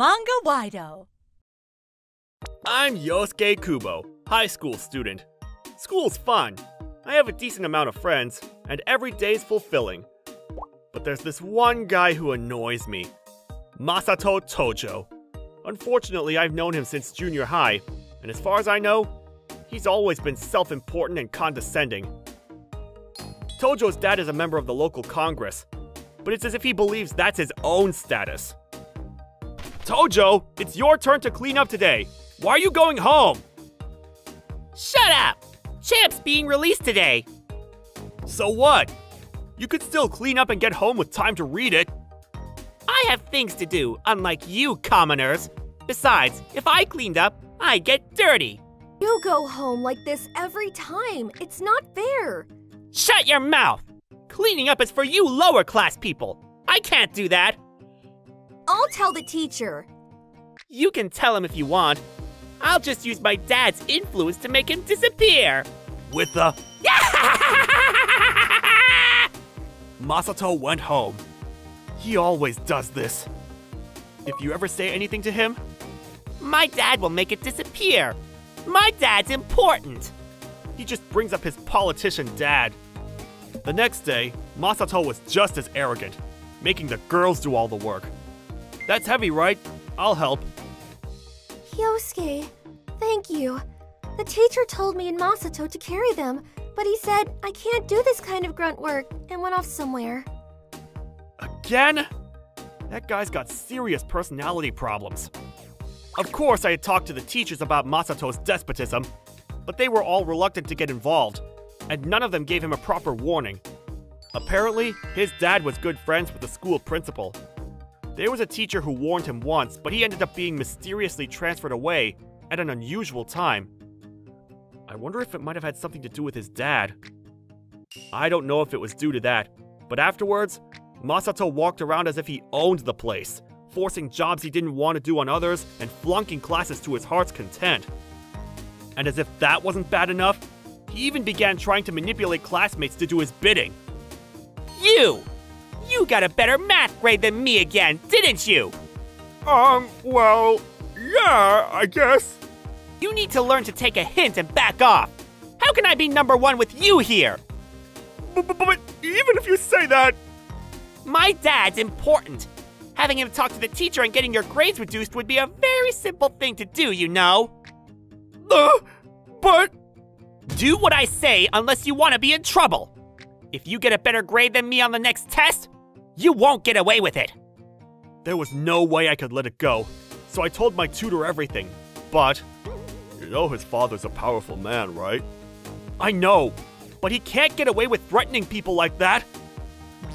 Manga Waido. I'm Yosuke Kubo, high school student. School's fun. I have a decent amount of friends, and every day's fulfilling. But there's this one guy who annoys me. Masato Tojo. Unfortunately, I've known him since junior high, and as far as I know, he's always been self-important and condescending. Tojo's dad is a member of the local Congress, but it's as if he believes that's his own status. Tojo, it's your turn to clean up today. Why are you going home? Shut up! Champ's being released today. So what? You could still clean up and get home with time to read it. I have things to do, unlike you commoners. Besides, if I cleaned up, I'd get dirty. You go home like this every time. It's not fair. Shut your mouth! Cleaning up is for you lower-class people. I can't do that. I'll tell the teacher. You can tell him if you want. I'll just use my dad's influence to make him disappear. With the... Masato went home. He always does this. If you ever say anything to him, my dad will make it disappear. My dad's important. He just brings up his politician dad. The next day, Masato was just as arrogant, making the girls do all the work. That's heavy, right? I'll help. Yosuke, thank you. The teacher told me and Masato to carry them, but he said I can't do this kind of grunt work and went off somewhere. Again? That guy's got serious personality problems. Of course, I had talked to the teachers about Masato's despotism, but they were all reluctant to get involved, and none of them gave him a proper warning. Apparently, his dad was good friends with the school principal. There was a teacher who warned him once, but he ended up being mysteriously transferred away at an unusual time. I wonder if it might have had something to do with his dad. I don't know if it was due to that, but afterwards, Masato walked around as if he owned the place, forcing jobs he didn't want to do on others and flunking classes to his heart's content. And as if that wasn't bad enough, he even began trying to manipulate classmates to do his bidding. You got a better math grade than me again, didn't you? Well, yeah, I guess. You need to learn to take a hint and back off. How can I be number one with you here? But even if you say that... My dad's important. Having him talk to the teacher and getting your grades reduced would be a very simple thing to do, you know. But... Do what I say unless you want to be in trouble. If you get a better grade than me on the next test, you won't get away with it. There was no way I could let it go, so I told my tutor everything, but... You know his father's a powerful man, right? I know, but he can't get away with threatening people like that.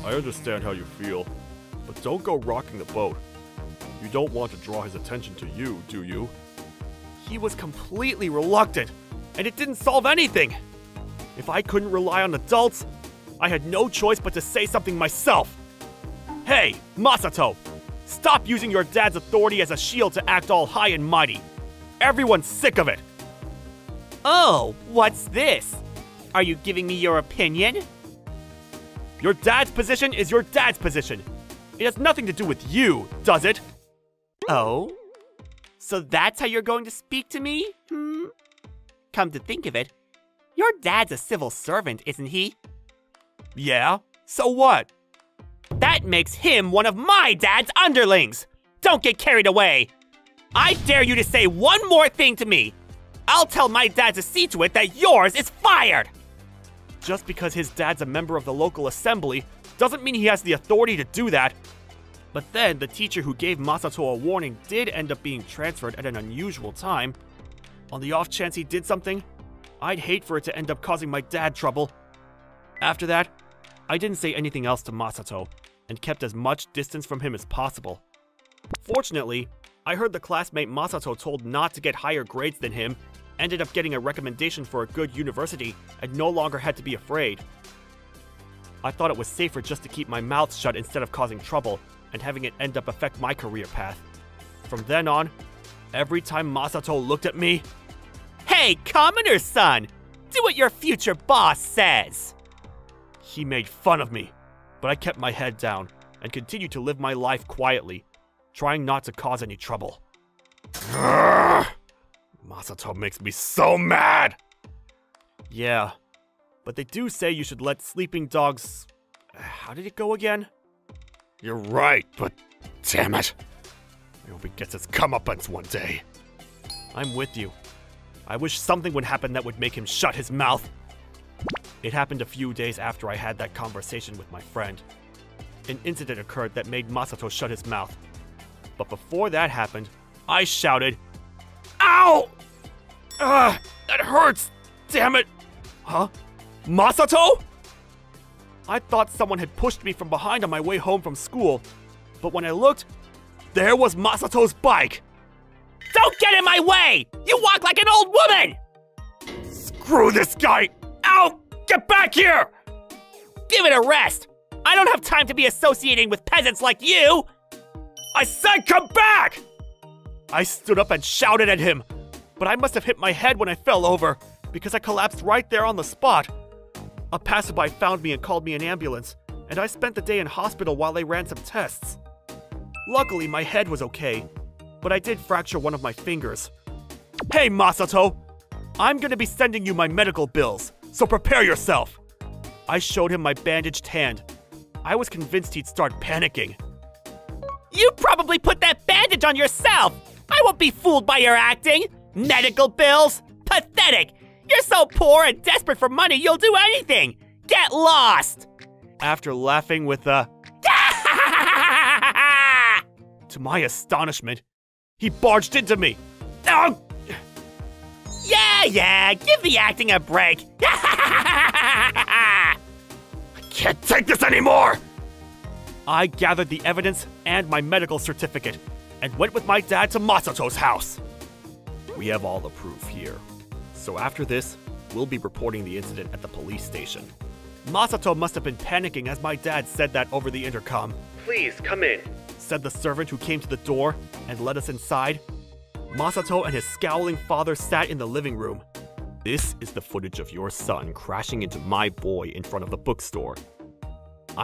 I understand how you feel, but don't go rocking the boat. You don't want to draw his attention to you, do you? He was completely reluctant, and it didn't solve anything. If I couldn't rely on adults, I had no choice but to say something myself. Hey, Masato, stop using your dad's authority as a shield to act all high and mighty. Everyone's sick of it. Oh, what's this? Are you giving me your opinion? Your dad's position is your dad's position. It has nothing to do with you, does it? Oh? So that's how you're going to speak to me? Come to think of it, your dad's a civil servant, isn't he? Yeah, so what? That makes him one of my dad's underlings! Don't get carried away! I dare you to say one more thing to me! I'll tell my dad to see to it that yours is fired! Just because his dad's a member of the local assembly doesn't mean he has the authority to do that. But then the teacher who gave Masato a warning did end up being transferred at an unusual time. On the off chance he did something, I'd hate for it to end up causing my dad trouble. After that, I didn't say anything else to Masato, and kept as much distance from him as possible. Fortunately, I heard the classmate Masato told not to get higher grades than him, ended up getting a recommendation for a good university, and no longer had to be afraid. I thought it was safer just to keep my mouth shut instead of causing trouble, and having it end up affect my career path. From then on, every time Masato looked at me... Hey, commoner son! Do what your future boss says! He made fun of me, but I kept my head down and continued to live my life quietly, trying not to cause any trouble. Masato makes me so mad! Yeah, but they do say you should let sleeping dogs... How did it go again? You're right, but damn it. I hope he gets his comeuppance one day. I'm with you. I wish something would happen that would make him shut his mouth. It happened a few days after I had that conversation with my friend. An incident occurred that made Masato shut his mouth. But before that happened, I shouted, "Ow! Ugh, that hurts! Damn it! Huh? Masato?" I thought someone had pushed me from behind on my way home from school, but when I looked, there was Masato's bike! "Don't get in my way! You walk like an old woman!" "Screw this guy! Ow! Get back here!" "Give it a rest! I don't have time to be associating with peasants like you!" "I said come back!" I stood up and shouted at him, but I must have hit my head when I fell over, because I collapsed right there on the spot. A passerby found me and called me an ambulance, and I spent the day in hospital while they ran some tests. Luckily, my head was okay, but I did fracture one of my fingers. Hey, Masato! I'm gonna be sending you my medical bills, so prepare yourself! I showed him my bandaged hand. I was convinced he'd start panicking. "You probably put that bandage on yourself! I won't be fooled by your acting! Medical bills? Pathetic! You're so poor and desperate for money, you'll do anything! Get lost!" After laughing with a... To my astonishment, he barged into me. "Oh! Yeah, give the acting a break!" "I can't take this anymore!" I gathered the evidence and my medical certificate, and went with my dad to Masato's house. We have all the proof here. So after this, we'll be reporting the incident at the police station. Masato must have been panicking as my dad said that over the intercom. "Please, come in," said the servant who came to the door and led us inside. Masato and his scowling father sat in the living room. "This is the footage of your son crashing into my boy in front of the bookstore.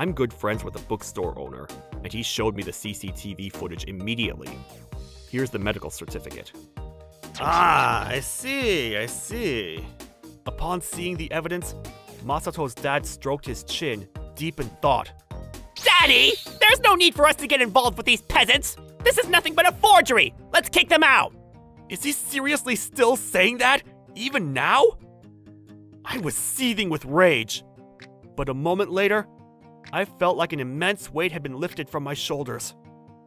I'm good friends with the bookstore owner, and he showed me the CCTV footage immediately. Here's the medical certificate." "Ah, I see. Upon seeing the evidence, Masato's dad stroked his chin, deep in thought. "Daddy, there's no need for us to get involved with these peasants. This is nothing but a forgery. Let's kick them out." Is he seriously still saying that, even now? I was seething with rage. But a moment later, I felt like an immense weight had been lifted from my shoulders.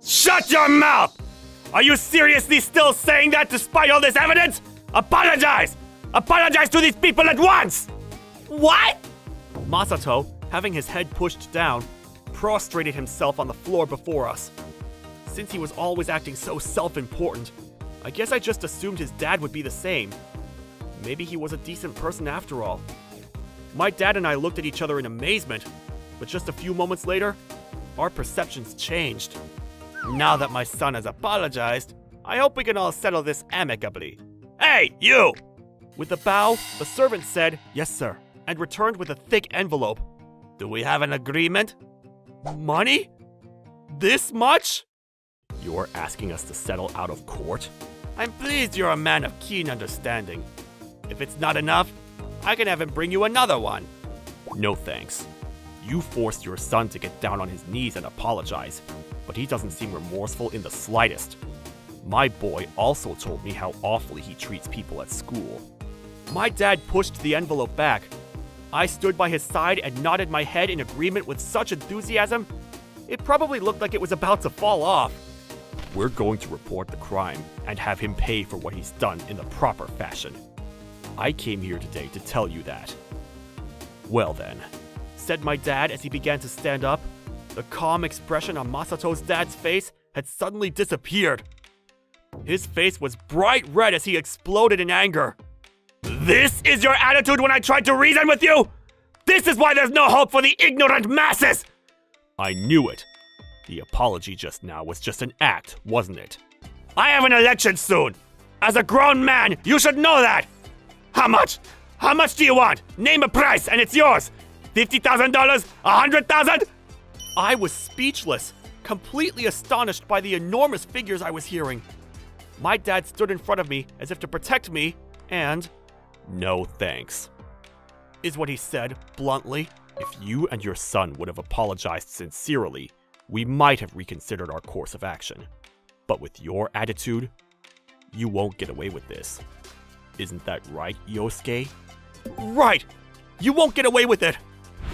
"Shut your mouth! Are you seriously still saying that despite all this evidence? Apologize! Apologize to these people at once!" "What?" Masato, having his head pushed down, prostrated himself on the floor before us. Since he was always acting so self-important, I guess I just assumed his dad would be the same. Maybe he was a decent person after all. My dad and I looked at each other in amazement, but just a few moments later, our perceptions changed. "Now that my son has apologized, I hope we can all settle this amicably. Hey, you!" With a bow, the servant said, "Yes, sir," and returned with a thick envelope. "Do we have an agreement?" "Money? This much?" "You're asking us to settle out of court? I'm pleased you're a man of keen understanding. If it's not enough, I can have him bring you another one." "No thanks. You forced your son to get down on his knees and apologize, but he doesn't seem remorseful in the slightest. My boy also told me how awfully he treats people at school." My dad pushed the envelope back. I stood by his side and nodded my head in agreement with such enthusiasm, it probably looked like it was about to fall off. "We're going to report the crime and have him pay for what he's done in the proper fashion. I came here today to tell you that." "Well then," said my dad as he began to stand up. The calm expression on Masato's dad's face had suddenly disappeared. His face was bright red as he exploded in anger. "This is your attitude when I tried to reason with you? This is why there's no hope for the ignorant masses!" "I knew it. The apology just now was just an act, wasn't it?" "I have an election soon. As a grown man, you should know that. How much? How much do you want? Name a price and it's yours. $50,000? $100,000? I was speechless, completely astonished by the enormous figures I was hearing. My dad stood in front of me as if to protect me, and... "No thanks," is what he said, bluntly. "If you and your son would have apologized sincerely, we might have reconsidered our course of action. But with your attitude, you won't get away with this. Isn't that right, Yosuke?" "Right! You won't get away with it!"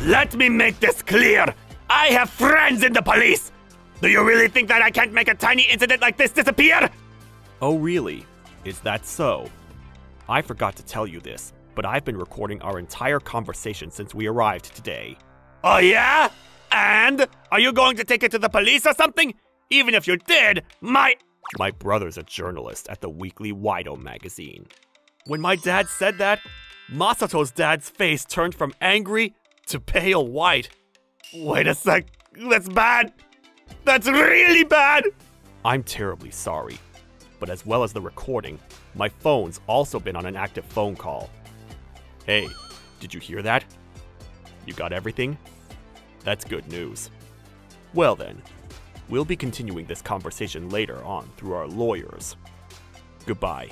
"Let me make this clear! I have friends in the police! Do you really think that I can't make a tiny incident like this disappear?" "Oh really? Is that so? I forgot to tell you this, but I've been recording our entire conversation since we arrived today." "Oh yeah? And? Are you going to take it to the police or something? Even if you did, My brother's a journalist at the weekly Waido magazine." When my dad said that, Masato's dad's face turned from angry to pale white. "Wait a sec, that's bad. That's really bad." "I'm terribly sorry, but as well as the recording, my phone's also been on an active phone call. Hey, did you hear that? You got everything? That's good news. Well then, we'll be continuing this conversation later on through our lawyers. Goodbye."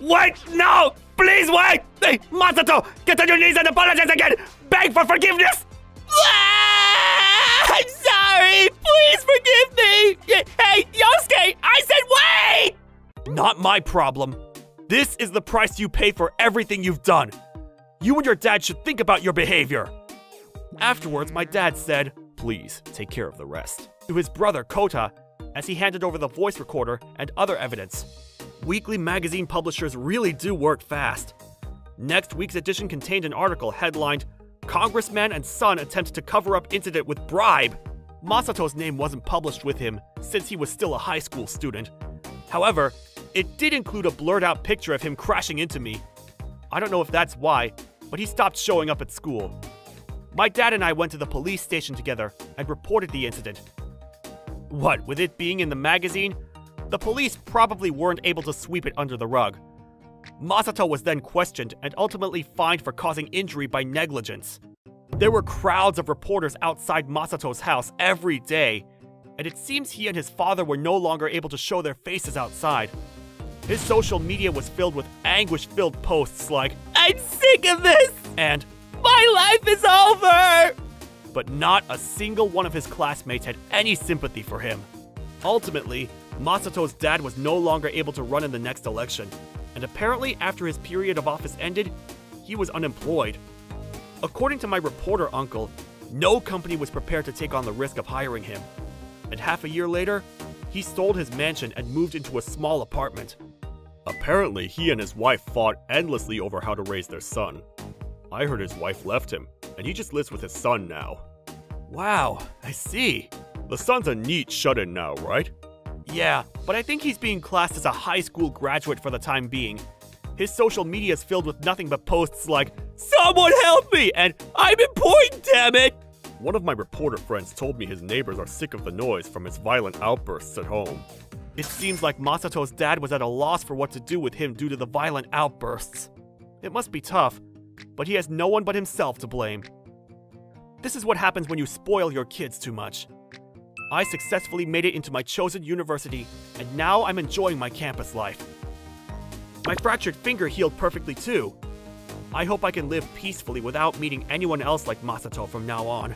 "Wait! No! Please wait! Hey, Masato! Get on your knees and apologize again! Beg for forgiveness!" "Ah, I'm sorry! Please forgive me! Hey, Yosuke! I said wait!" "Not my problem. This is the price you pay for everything you've done. You and your dad should think about your behavior." Afterwards, my dad said, "Please, take care of the rest," to his brother, Kota, as he handed over the voice recorder and other evidence. Weekly magazine publishers really do work fast. Next week's edition contained an article headlined, "Congressman and Son Attempt to Cover Up Incident with Bribe." Masato's name wasn't published with him, since he was still a high school student. However, it did include a blurred out picture of him crashing into me. I don't know if that's why, but he stopped showing up at school. My dad and I went to the police station together and reported the incident. What with it being in the magazine, the police probably weren't able to sweep it under the rug. Masato was then questioned and ultimately fined for causing injury by negligence. There were crowds of reporters outside Masato's house every day, and it seems he and his father were no longer able to show their faces outside. His social media was filled with anguish-filled posts like, "I'm sick of this!" and "My life is over!" But not a single one of his classmates had any sympathy for him. Ultimately, Masato's dad was no longer able to run in the next election, and apparently after his period of office ended, he was unemployed. According to my reporter uncle, no company was prepared to take on the risk of hiring him, and half a year later, he sold his mansion and moved into a small apartment. Apparently, he and his wife fought endlessly over how to raise their son. I heard his wife left him, and he just lives with his son now. Wow, I see. The son's a neat shut-in now, right? Yeah, but I think he's being classed as a high school graduate for the time being. His social media is filled with nothing but posts like, "Someone help me!" and "I'm important, damn it!" One of my reporter friends told me his neighbors are sick of the noise from his violent outbursts at home. It seems like Masato's dad was at a loss for what to do with him due to the violent outbursts. It must be tough, but he has no one but himself to blame. This is what happens when you spoil your kids too much. I successfully made it into my chosen university, and now I'm enjoying my campus life. My fractured finger healed perfectly too. I hope I can live peacefully without meeting anyone else like Masato from now on.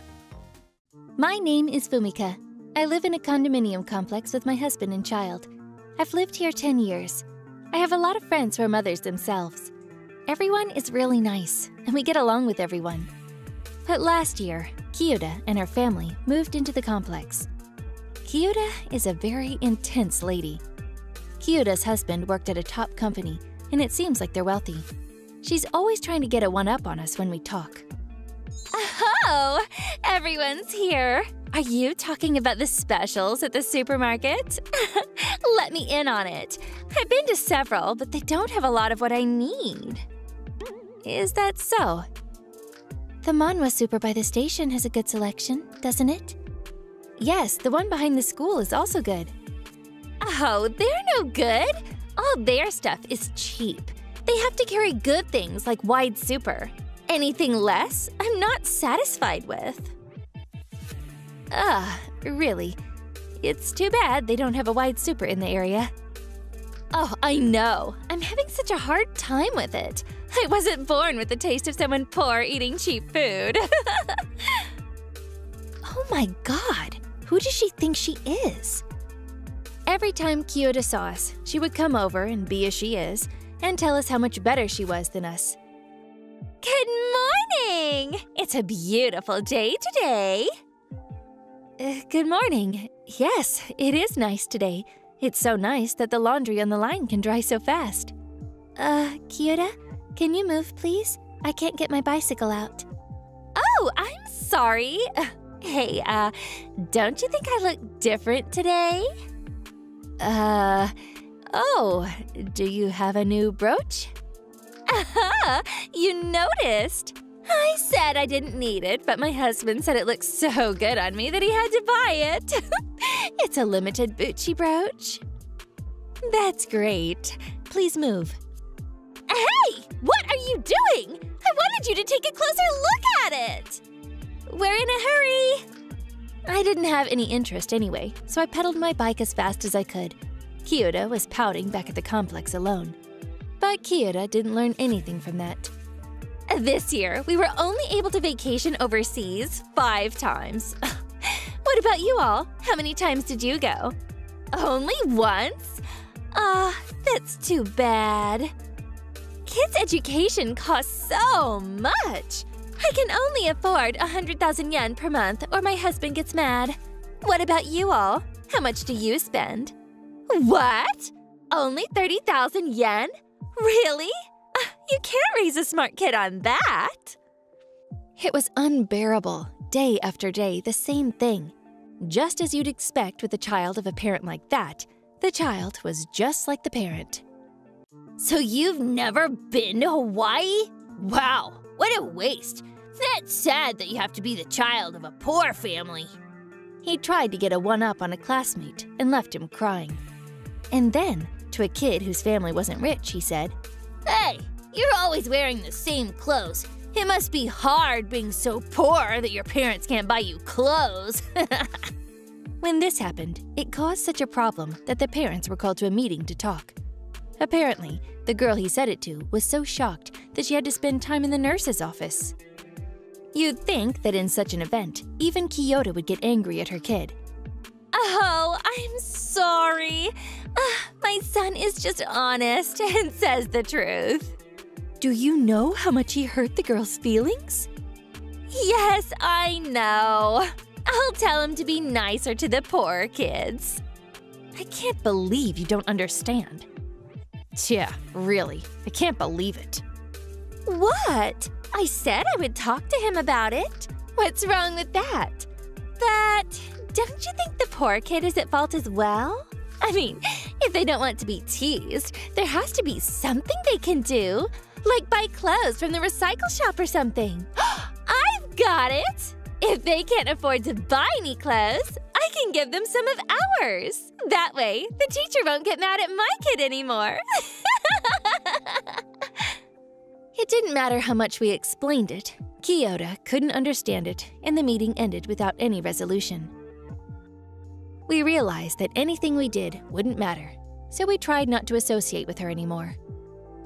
My name is Fumika. I live in a condominium complex with my husband and child. I've lived here 10 years. I have a lot of friends who are mothers themselves. Everyone is really nice, and we get along with everyone. But last year, Kyuda and her family moved into the complex. Kyuda is a very intense lady. Kyuda's husband worked at a top company, and it seems like they're wealthy. She's always trying to get a one-up on us when we talk. "Oh, everyone's here. Are you talking about the specials at the supermarket? Let me in on it. I've been to several, but they don't have a lot of what I need." "Is that so? The Manwa Super by the station has a good selection, doesn't it?" "Yes, the one behind the school is also good." "Oh, they're no good. All their stuff is cheap. They have to carry good things like Wide Super. Anything less, I'm not satisfied with." "Ugh, really. It's too bad they don't have a wide super in the area. Oh, I know. I'm having such a hard time with it. I wasn't born with the taste of someone poor eating cheap food. Oh my god, who does she think she is? Every time Kyuda saw us, she would come over and be as she is, and tell us how much better she was than us. Good morning! It's a beautiful day today. Good morning. Yes, it is nice today. It's so nice that the laundry on the line can dry so fast. Kyuda, can you move, please? I can't get my bicycle out. Oh, I'm sorry. Hey, don't you think I look different today? Oh, do you have a new brooch? Aha, you noticed! I said I didn't need it, but my husband said it looked so good on me that he had to buy it. It's a limited Bucci brooch. That's great. Please move. Hey! What are you doing? I wanted you to take a closer look at it! We're in a hurry! I didn't have any interest anyway, so I pedaled my bike as fast as I could. Kyuda was pouting back at the complex alone. But Kyuda didn't learn anything from that. This year, we were only able to vacation overseas 5 times. What about you all? How many times did you go? Only once? That's too bad. Kids' education costs so much. I can only afford 100,000 yen per month or my husband gets mad. What about you all? How much do you spend? What? Only 30,000 yen? Really? You can't raise a smart kid on that. It was unbearable, day after day, the same thing. Just as you'd expect with the child of a parent like that, the child was just like the parent. So you've never been to Hawaii? Wow, what a waste. That's sad that you have to be the child of a poor family. He tried to get a one-up on a classmate and left him crying. And then, to a kid whose family wasn't rich, he said, "Hey, you're always wearing the same clothes. It must be hard being so poor that your parents can't buy you clothes." When this happened, it caused such a problem that the parents were called to a meeting to talk. Apparently, the girl he said it to was so shocked that she had to spend time in the nurse's office. You'd think that in such an event, even Kyuda would get angry at her kid. Oh, I'm sorry. My son is just honest and says the truth. Do you know how much he hurt the girl's feelings? Yes, I know. I'll tell him to be nicer to the poor kids. I can't believe you don't understand. Yeah, really. I can't believe it. What? I said I would talk to him about it. What's wrong with that? Don't you think the poor kid is at fault as well? I mean, if they don't want to be teased, there has to be something they can do. Like buy clothes from the recycle shop or something. I've got it! If they can't afford to buy any clothes, I can give them some of ours. That way, the teacher won't get mad at my kid anymore. It didn't matter how much we explained it. Kyuda couldn't understand it, and the meeting ended without any resolution. We realized that anything we did wouldn't matter, so we tried not to associate with her anymore.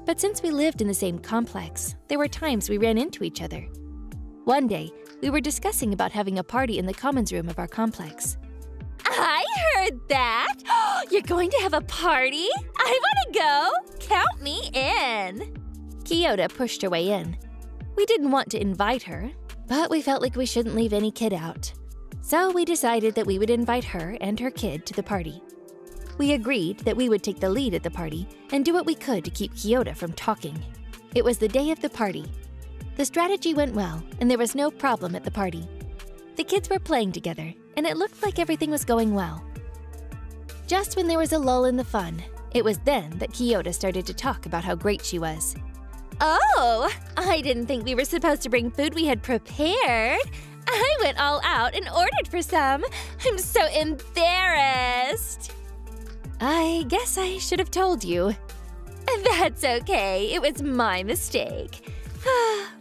But since we lived in the same complex, there were times we ran into each other. One day, we were discussing about having a party in the commons room of our complex. I heard that! You're going to have a party? I want to go! Count me in! Kyuda pushed her way in. We didn't want to invite her, but we felt like we shouldn't leave any kid out. So we decided that we would invite her and her kid to the party. We agreed that we would take the lead at the party and do what we could to keep Kyuda from talking. It was the day of the party. The strategy went well, and there was no problem at the party. The kids were playing together, and it looked like everything was going well. Just when there was a lull in the fun, it was then that Kyuda started to talk about how great she was. Oh, I didn't think we were supposed to bring food we had prepared. I went all out and ordered for some. I'm so embarrassed. I guess I should have told you. That's okay. It was my mistake.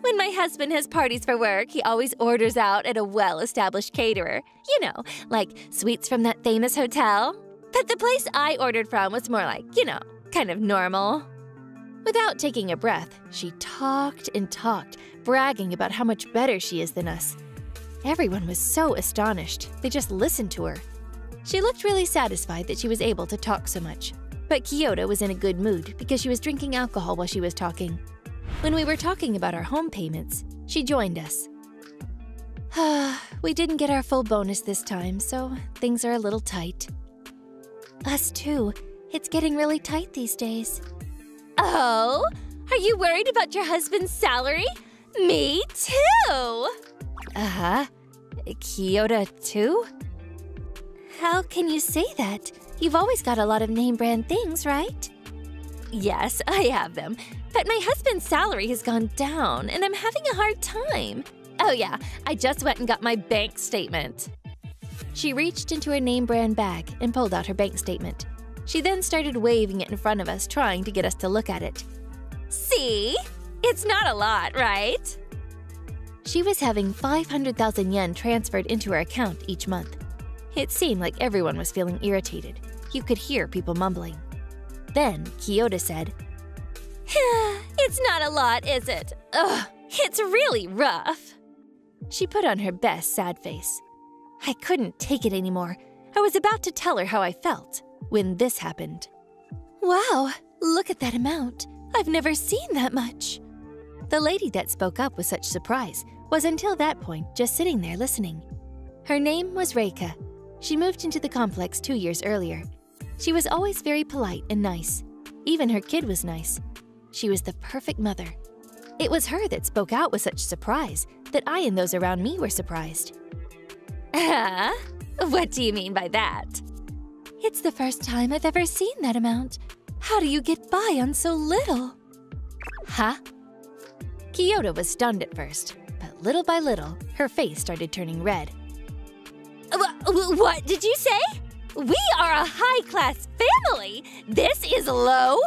When When my husband has parties for work, he always orders out at a well-established caterer. You know, like suites from that famous hotel. But the place I ordered from was more like, you know, kind of normal. Without taking a breath, she talked and talked, bragging about how much better she is than us. Everyone was so astonished, they just listened to her. She looked really satisfied that she was able to talk so much. But Kyuda was in a good mood because she was drinking alcohol while she was talking. When we were talking about our home payments, she joined us. We didn't get our full bonus this time, so things are a little tight. Us too. It's getting really tight these days. Oh, are you worried about your husband's salary? Me too! Uh-huh. Kyuda too? How can you say that? You've always got a lot of name-brand things, right? Yes, I have them. But my husband's salary has gone down, and I'm having a hard time. Oh yeah, I just went and got my bank statement. She reached into her name-brand bag and pulled out her bank statement. She then started waving it in front of us, trying to get us to look at it. See? It's not a lot, right? She was having 500,000 yen transferred into her account each month. It seemed like everyone was feeling irritated. You could hear people mumbling. Then Kyuda said, It's not a lot, is it? Ugh, it's really rough. She put on her best sad face. I couldn't take it anymore. I was about to tell her how I felt when this happened. Wow, look at that amount. I've never seen that much. The lady that spoke up with such surprise was until that point just sitting there listening. Her name was Reika. She moved into the complex 2 years earlier. She was always very polite and nice. Even her kid was nice. She was the perfect mother. It was her that spoke out with such surprise that I and those around me were surprised. What do you mean by that? It's the first time I've ever seen that amount. How do you get by on so little? Huh? Kyuda was stunned at first, but little by little, her face started turning red. What did you say? We are a high-class family! This is low!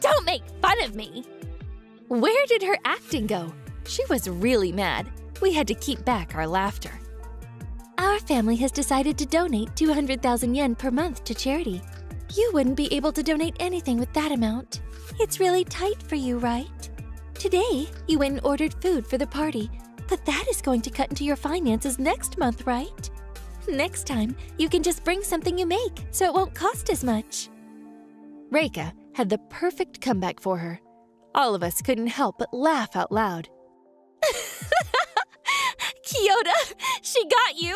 Don't make fun of me! Where did her acting go? She was really mad. We had to keep back our laughter. Our family has decided to donate 200,000 yen per month to charity. You wouldn't be able to donate anything with that amount. It's really tight for you, right? Today, you went and ordered food for the party, but that is going to cut into your finances next month, right? Next time, you can just bring something you make, so it won't cost as much. Reika had the perfect comeback for her. All of us couldn't help but laugh out loud. Kyuda, she got you!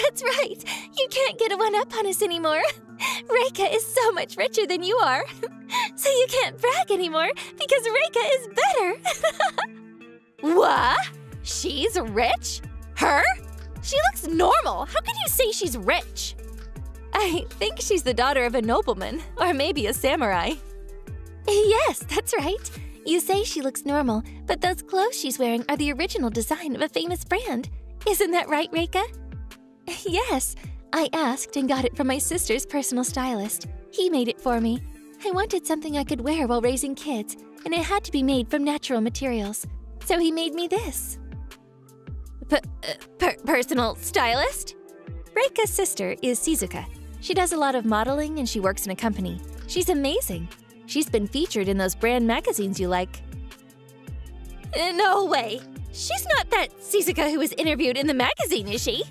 That's right, you can't get a one-up on us anymore. Reika is so much richer than you are. So you can't brag anymore because Reika is better. What? She's rich? Her? She looks normal. How could you say she's rich? I think she's the daughter of a nobleman, or maybe a samurai. Yes, that's right. You say she looks normal, but those clothes she's wearing are the original design of a famous brand. Isn't that right, Reika? Yes, I asked and got it from my sister's personal stylist. He made it for me. I wanted something I could wear while raising kids, and it had to be made from natural materials. So he made me this. Personal stylist? Reika's sister is Shizuka. She does a lot of modeling and she works in a company. She's amazing. She's been featured in those brand magazines you like. No way! She's not that Shizuka who was interviewed in the magazine, is she?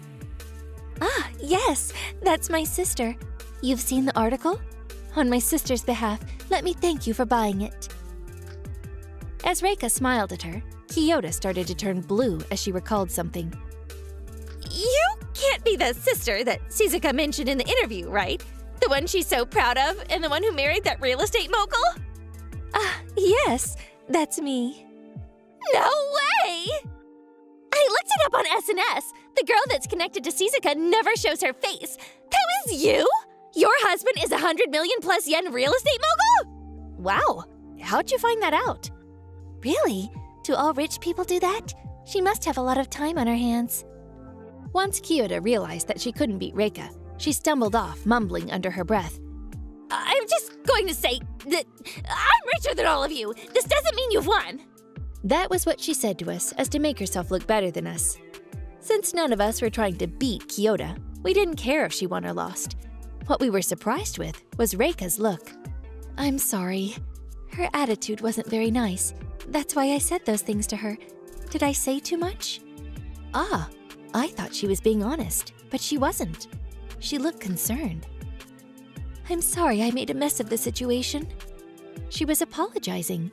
Ah, yes, that's my sister. You've seen the article? On my sister's behalf, let me thank you for buying it. As Reika smiled at her, Kyuda started to turn blue as she recalled something. You can't be the sister that Shizuka mentioned in the interview, right? The one she's so proud of and the one who married that real estate mogul? Yes, that's me. No way! I looked it up on SNS. The girl that's connected to Shizuka never shows her face. That was you? Your husband is 100 million+ yen real estate mogul? Wow, how'd you find that out? Really? Do all rich people do that? She must have a lot of time on her hands. Once Kyuda realized that she couldn't beat Reika, she stumbled off, mumbling under her breath. I'm just going to say that I'm richer than all of you. This doesn't mean you've won. That was what she said to us, as to make herself look better than us. Since none of us were trying to beat Kyuda, we didn't care if she won or lost. What we were surprised with was Reika's look. I'm sorry. Her attitude wasn't very nice. That's why I said those things to her. Did I say too much? Ah, I thought she was being honest, but she wasn't. She looked concerned. I'm sorry I made a mess of the situation. She was apologizing.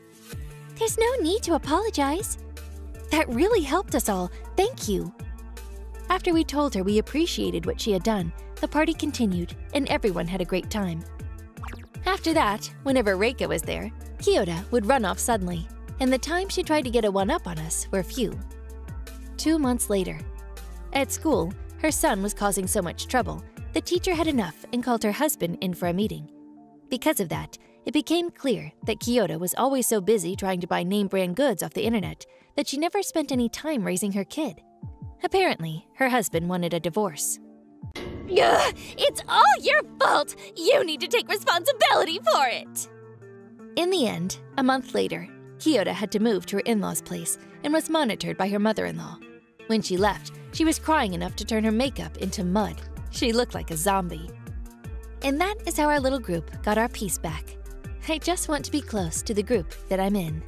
There's no need to apologize. That really helped us all. Thank you. After we told her we appreciated what she had done, the party continued, and everyone had a great time. After that, whenever Reika was there, Kyuda would run off suddenly, and the time she tried to get a one-up on us were few. 2 months later, at school, her son was causing so much trouble, the teacher had enough and called her husband in for a meeting. Because of that, it became clear that Kyuda was always so busy trying to buy name-brand goods off the internet that she never spent any time raising her kid. Apparently, her husband wanted a divorce. Ugh, it's all your fault! You need to take responsibility for it! In the end, a month later, Kyuda had to move to her in-laws' place and was monitored by her mother-in-law. When she left, she was crying enough to turn her makeup into mud. She looked like a zombie. And that is how our little group got our peace back. I just want to be close to the group that I'm in.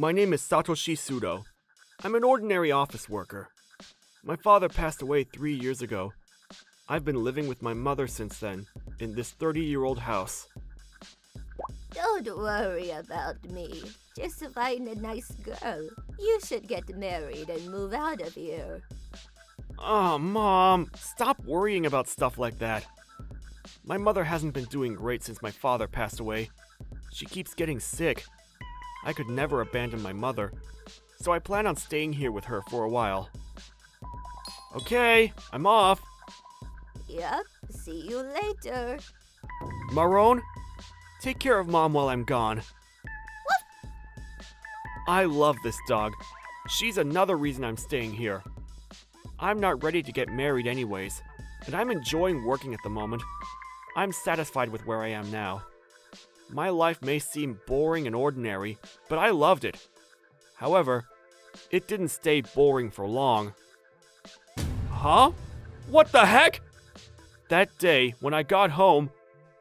My name is Satoshi Sudo. I'm an ordinary office worker. My father passed away 3 years ago. I've been living with my mother since then, in this 30-year-old house. Don't worry about me. Just find a nice girl. You should get married and move out of here. Aw, Mom, stop worrying about stuff like that. My mother hasn't been doing great since my father passed away. She keeps getting sick. I could never abandon my mother, so I plan on staying here with her for a while. Okay, I'm off. Yep, see you later. Marone, take care of Mom while I'm gone. What? I love this dog. She's another reason I'm staying here. I'm not ready to get married anyways, and I'm enjoying working at the moment. I'm satisfied with where I am now. My life may seem boring and ordinary, but I loved it. However, it didn't stay boring for long. Huh? What the heck? That day, when I got home,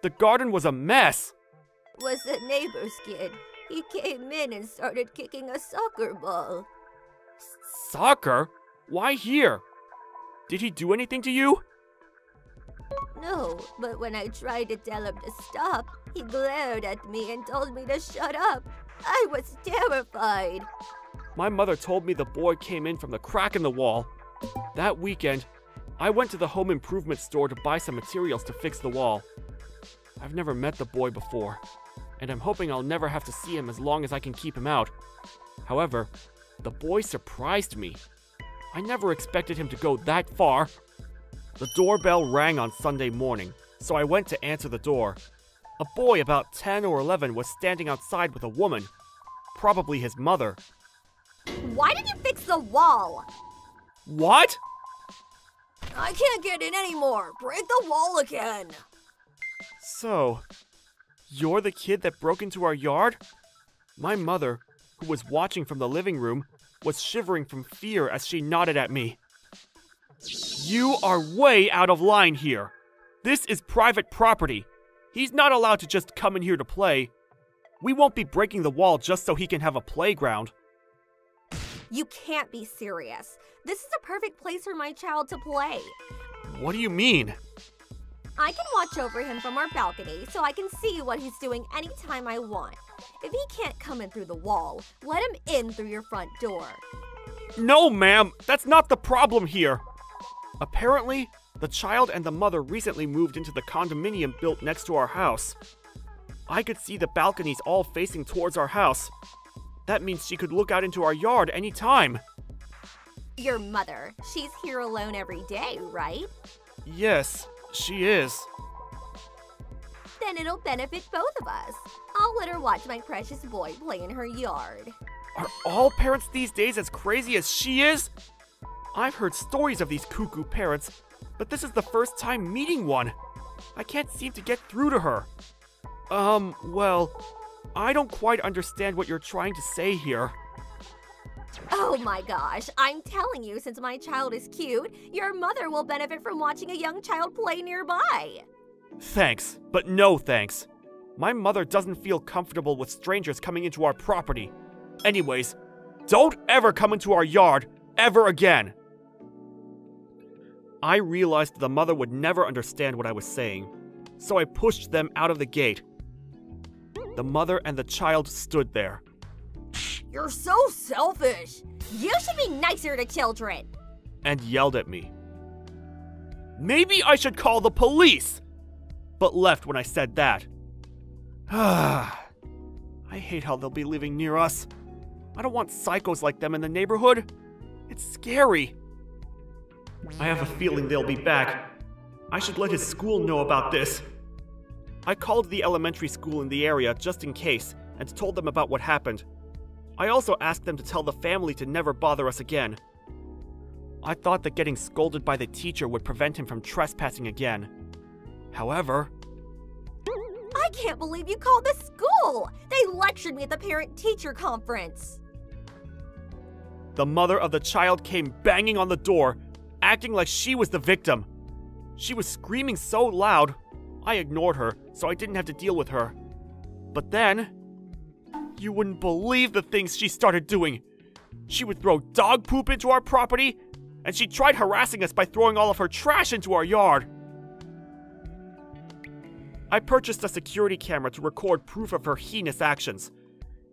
the garden was a mess! Was the neighbor's kid. He came in and started kicking a soccer ball. Soccer? Why here? Did he do anything to you? No, but when I tried to tell him to stop, he glared at me and told me to shut up. I was terrified. My mother told me the boy came in from the crack in the wall. That weekend, I went to the home improvement store to buy some materials to fix the wall. I've never met the boy before, and I'm hoping I'll never have to see him as long as I can keep him out. However, the boy surprised me. I never expected him to go that far. The doorbell rang on Sunday morning, so I went to answer the door. A boy about 10 or 11 was standing outside with a woman, probably his mother. Why did you fix the wall? What? I can't get in anymore! Break the wall again! So, you're the kid that broke into our yard? My mother, who was watching from the living room, was shivering from fear as she nodded at me. You are way out of line here! This is private property! He's not allowed to just come in here to play. We won't be breaking the wall just so he can have a playground. You can't be serious. This is a perfect place for my child to play. What do you mean? I can watch over him from our balcony so I can see what he's doing anytime I want. If he can't come in through the wall, let him in through your front door. No, ma'am, that's not the problem here. Apparently, the child and the mother recently moved into the condominium built next to our house. I could see the balconies all facing towards our house. That means she could look out into our yard any time. Your mother, she's here alone every day, right? Yes, she is. Then it'll benefit both of us. I'll let her watch my precious boy play in her yard. Are all parents these days as crazy as she is? I've heard stories of these cuckoo parents, but this is the first time meeting one. I can't seem to get through to her. Well, I don't quite understand what you're trying to say here. Oh my gosh, I'm telling you, since my child is cute, your mother will benefit from watching a young child play nearby. Thanks, but no thanks. My mother doesn't feel comfortable with strangers coming into our property. Anyways, don't ever come into our yard, ever again. I realized the mother would never understand what I was saying, so I pushed them out of the gate. The mother and the child stood there. You're so selfish! You should be nicer to children! And yelled at me. Maybe I should call the police! But left when I said that. I hate how they'll be living near us. I don't want psychos like them in the neighborhood. It's scary. I have a feeling they'll be back. I should let his school know about this. I called the elementary school in the area just in case and told them about what happened. I also asked them to tell the family to never bother us again. I thought that getting scolded by the teacher would prevent him from trespassing again. However... I can't believe you called the school! They lectured me at the parent-teacher conference! The mother of the child came banging on the door, acting like she was the victim. She was screaming so loud, I ignored her, so I didn't have to deal with her. But then... You wouldn't believe the things she started doing. She would throw dog poop into our property, and she tried harassing us by throwing all of her trash into our yard. I purchased a security camera to record proof of her heinous actions.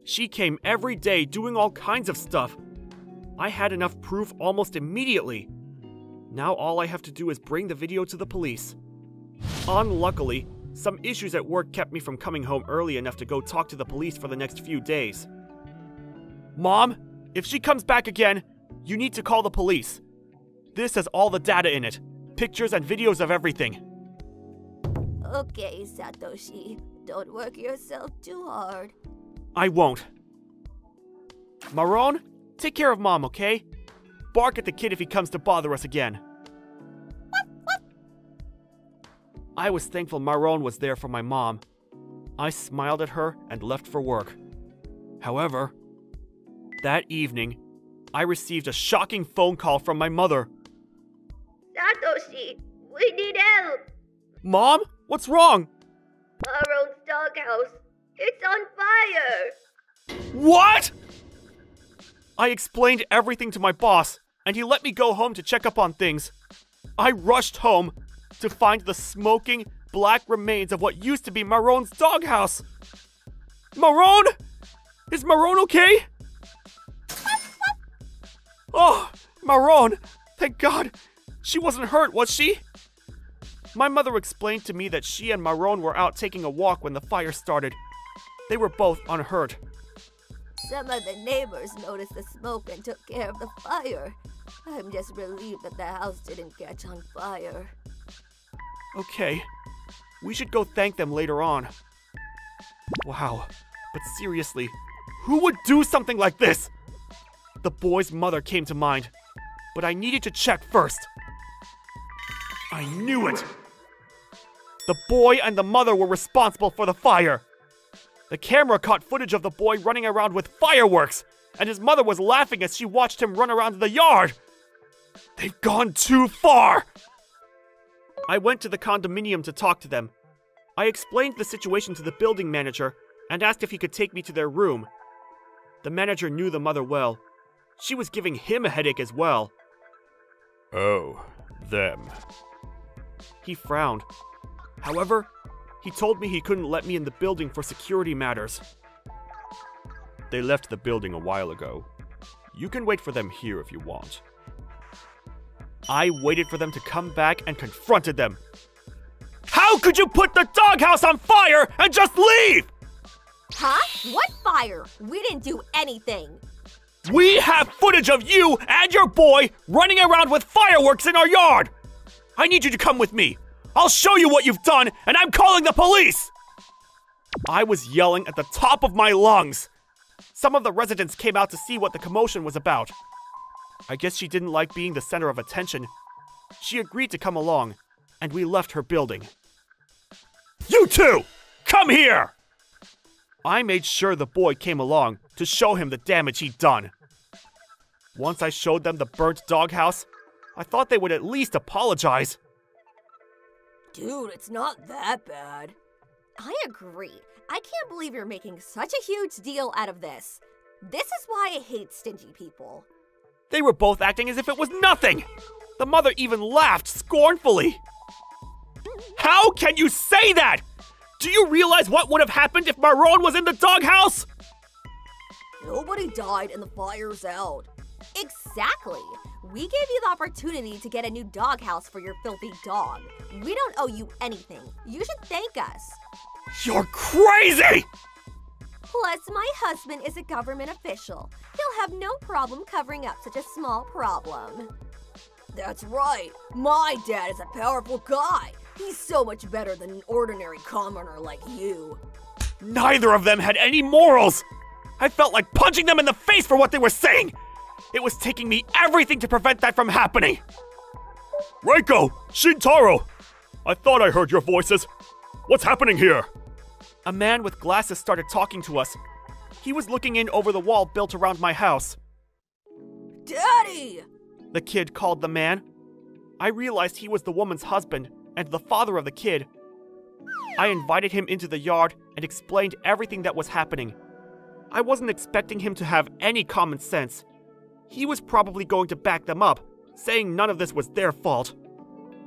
She came every day doing all kinds of stuff. I had enough proof almost immediately. Now all I have to do is bring the video to the police. Unluckily, some issues at work kept me from coming home early enough to go talk to the police for the next few days. Mom, if she comes back again, you need to call the police. This has all the data in it, pictures and videos of everything. Okay, Satoshi, don't work yourself too hard. I won't. Marone, take care of Mom, okay? Bark at the kid if he comes to bother us again. I was thankful Marone was there for my mom. I smiled at her and left for work. However, that evening, I received a shocking phone call from my mother. Satoshi, we need help! Mom, what's wrong? Marone's doghouse. It's on fire! What?! I explained everything to my boss, and he let me go home to check up on things. I rushed home to find the smoking, black remains of what used to be Marone's doghouse. Marone? Is Marone okay? Oh, Marone, thank God. She wasn't hurt, was she? My mother explained to me that she and Marone were out taking a walk when the fire started. They were both unhurt. Some of the neighbors noticed the smoke and took care of the fire. I'm just relieved that the house didn't catch on fire. Okay, we should go thank them later on. Wow, but seriously, who would do something like this? The boy's mother came to mind, but I needed to check first. I knew it! The boy and the mother were responsible for the fire. The camera caught footage of the boy running around with fireworks, and his mother was laughing as she watched him run around the yard. They've gone too far! I went to the condominium to talk to them. I explained the situation to the building manager and asked if he could take me to their room. The manager knew the mother well. She was giving him a headache as well. Oh, them. He frowned. However, he told me he couldn't let me in the building for security matters. They left the building a while ago. You can wait for them here if you want. I waited for them to come back and confronted them. How could you put the doghouse on fire and just leave? Huh? What fire? We didn't do anything. We have footage of you and your boy running around with fireworks in our yard. I need you to come with me. I'll show you what you've done, and I'm calling the police. I was yelling at the top of my lungs. Some of the residents came out to see what the commotion was about. I guess she didn't like being the center of attention. She agreed to come along, and we left her building. You two! Come here! I made sure the boy came along to show him the damage he'd done. Once I showed them the burnt doghouse, I thought they would at least apologize. Dude, it's not that bad. I agree. I can't believe you're making such a huge deal out of this. This is why I hate stingy people. They were both acting as if it was nothing! The mother even laughed scornfully! How can you say that?! Do you realize what would have happened if Marone was in the doghouse?! Nobody died and the fire's out. Exactly! We gave you the opportunity to get a new doghouse for your filthy dog. We don't owe you anything. You should thank us. You're crazy! Plus, my husband is a government official. He'll have no problem covering up such a small problem. That's right. My dad is a powerful guy. He's so much better than an ordinary commoner like you. Neither of them had any morals. I felt like punching them in the face for what they were saying. It was taking me everything to prevent that from happening. Reiko! Shintaro! I thought I heard your voices. What's happening here? A man with glasses started talking to us. He was looking in over the wall built around my house. Daddy! The kid called the man. I realized he was the woman's husband and the father of the kid. I invited him into the yard and explained everything that was happening. I wasn't expecting him to have any common sense. He was probably going to back them up, saying none of this was their fault.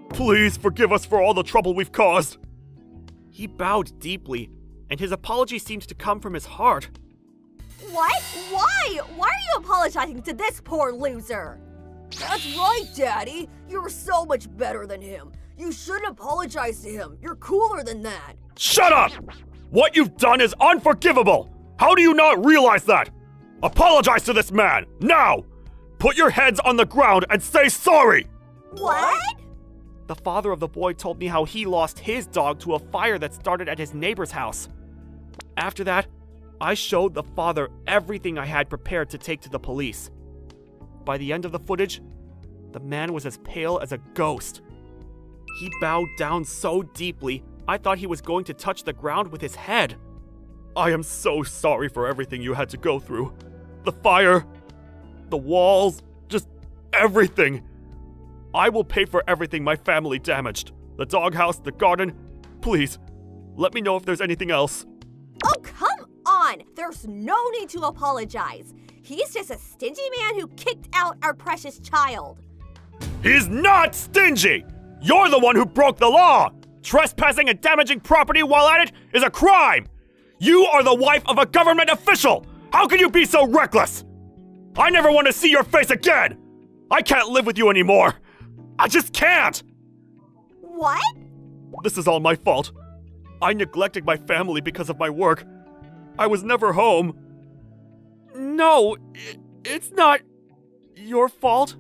Please forgive us for all the trouble we've caused. He bowed deeply, and his apology seemed to come from his heart. What? Why? Why are you apologizing to this poor loser? That's right, Daddy. You're so much better than him. You shouldn't apologize to him. You're cooler than that. Shut up! What you've done is unforgivable! How do you not realize that? Apologize to this man, now! Put your heads on the ground and say sorry! What? The father of the boy told me how he lost his dog to a fire that started at his neighbor's house. After that, I showed the father everything I had prepared to take to the police. By the end of the footage, the man was as pale as a ghost. He bowed down so deeply, I thought he was going to touch the ground with his head. I am so sorry for everything you had to go through. The fire, the walls, just everything. I will pay for everything my family damaged. The doghouse, the garden. Please, let me know if there's anything else. Oh, come on! There's no need to apologize. He's just a stingy man who kicked out our precious child. He's not stingy! You're the one who broke the law! Trespassing and damaging property while at it is a crime! You are the wife of a government official! How can you be so reckless? I never want to see your face again! I can't live with you anymore! I just can't! What? This is all my fault. I neglected my family because of my work. I was never home. No, it's not your fault.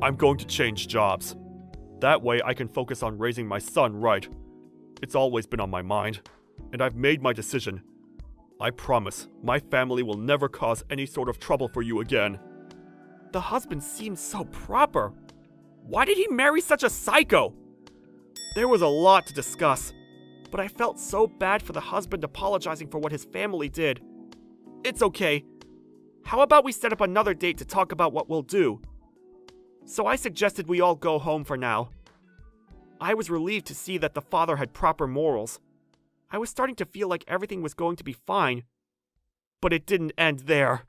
I'm going to change jobs. That way I can focus on raising my son right. It's always been on my mind. And I've made my decision. I promise, my family will never cause any sort of trouble for you again. The husband seems so proper. Why did he marry such a psycho? There was a lot to discuss, but I felt so bad for the husband apologizing for what his family did. It's okay. How about we set up another date to talk about what we'll do? So I suggested we all go home for now. I was relieved to see that the father had proper morals. I was starting to feel like everything was going to be fine, but it didn't end there.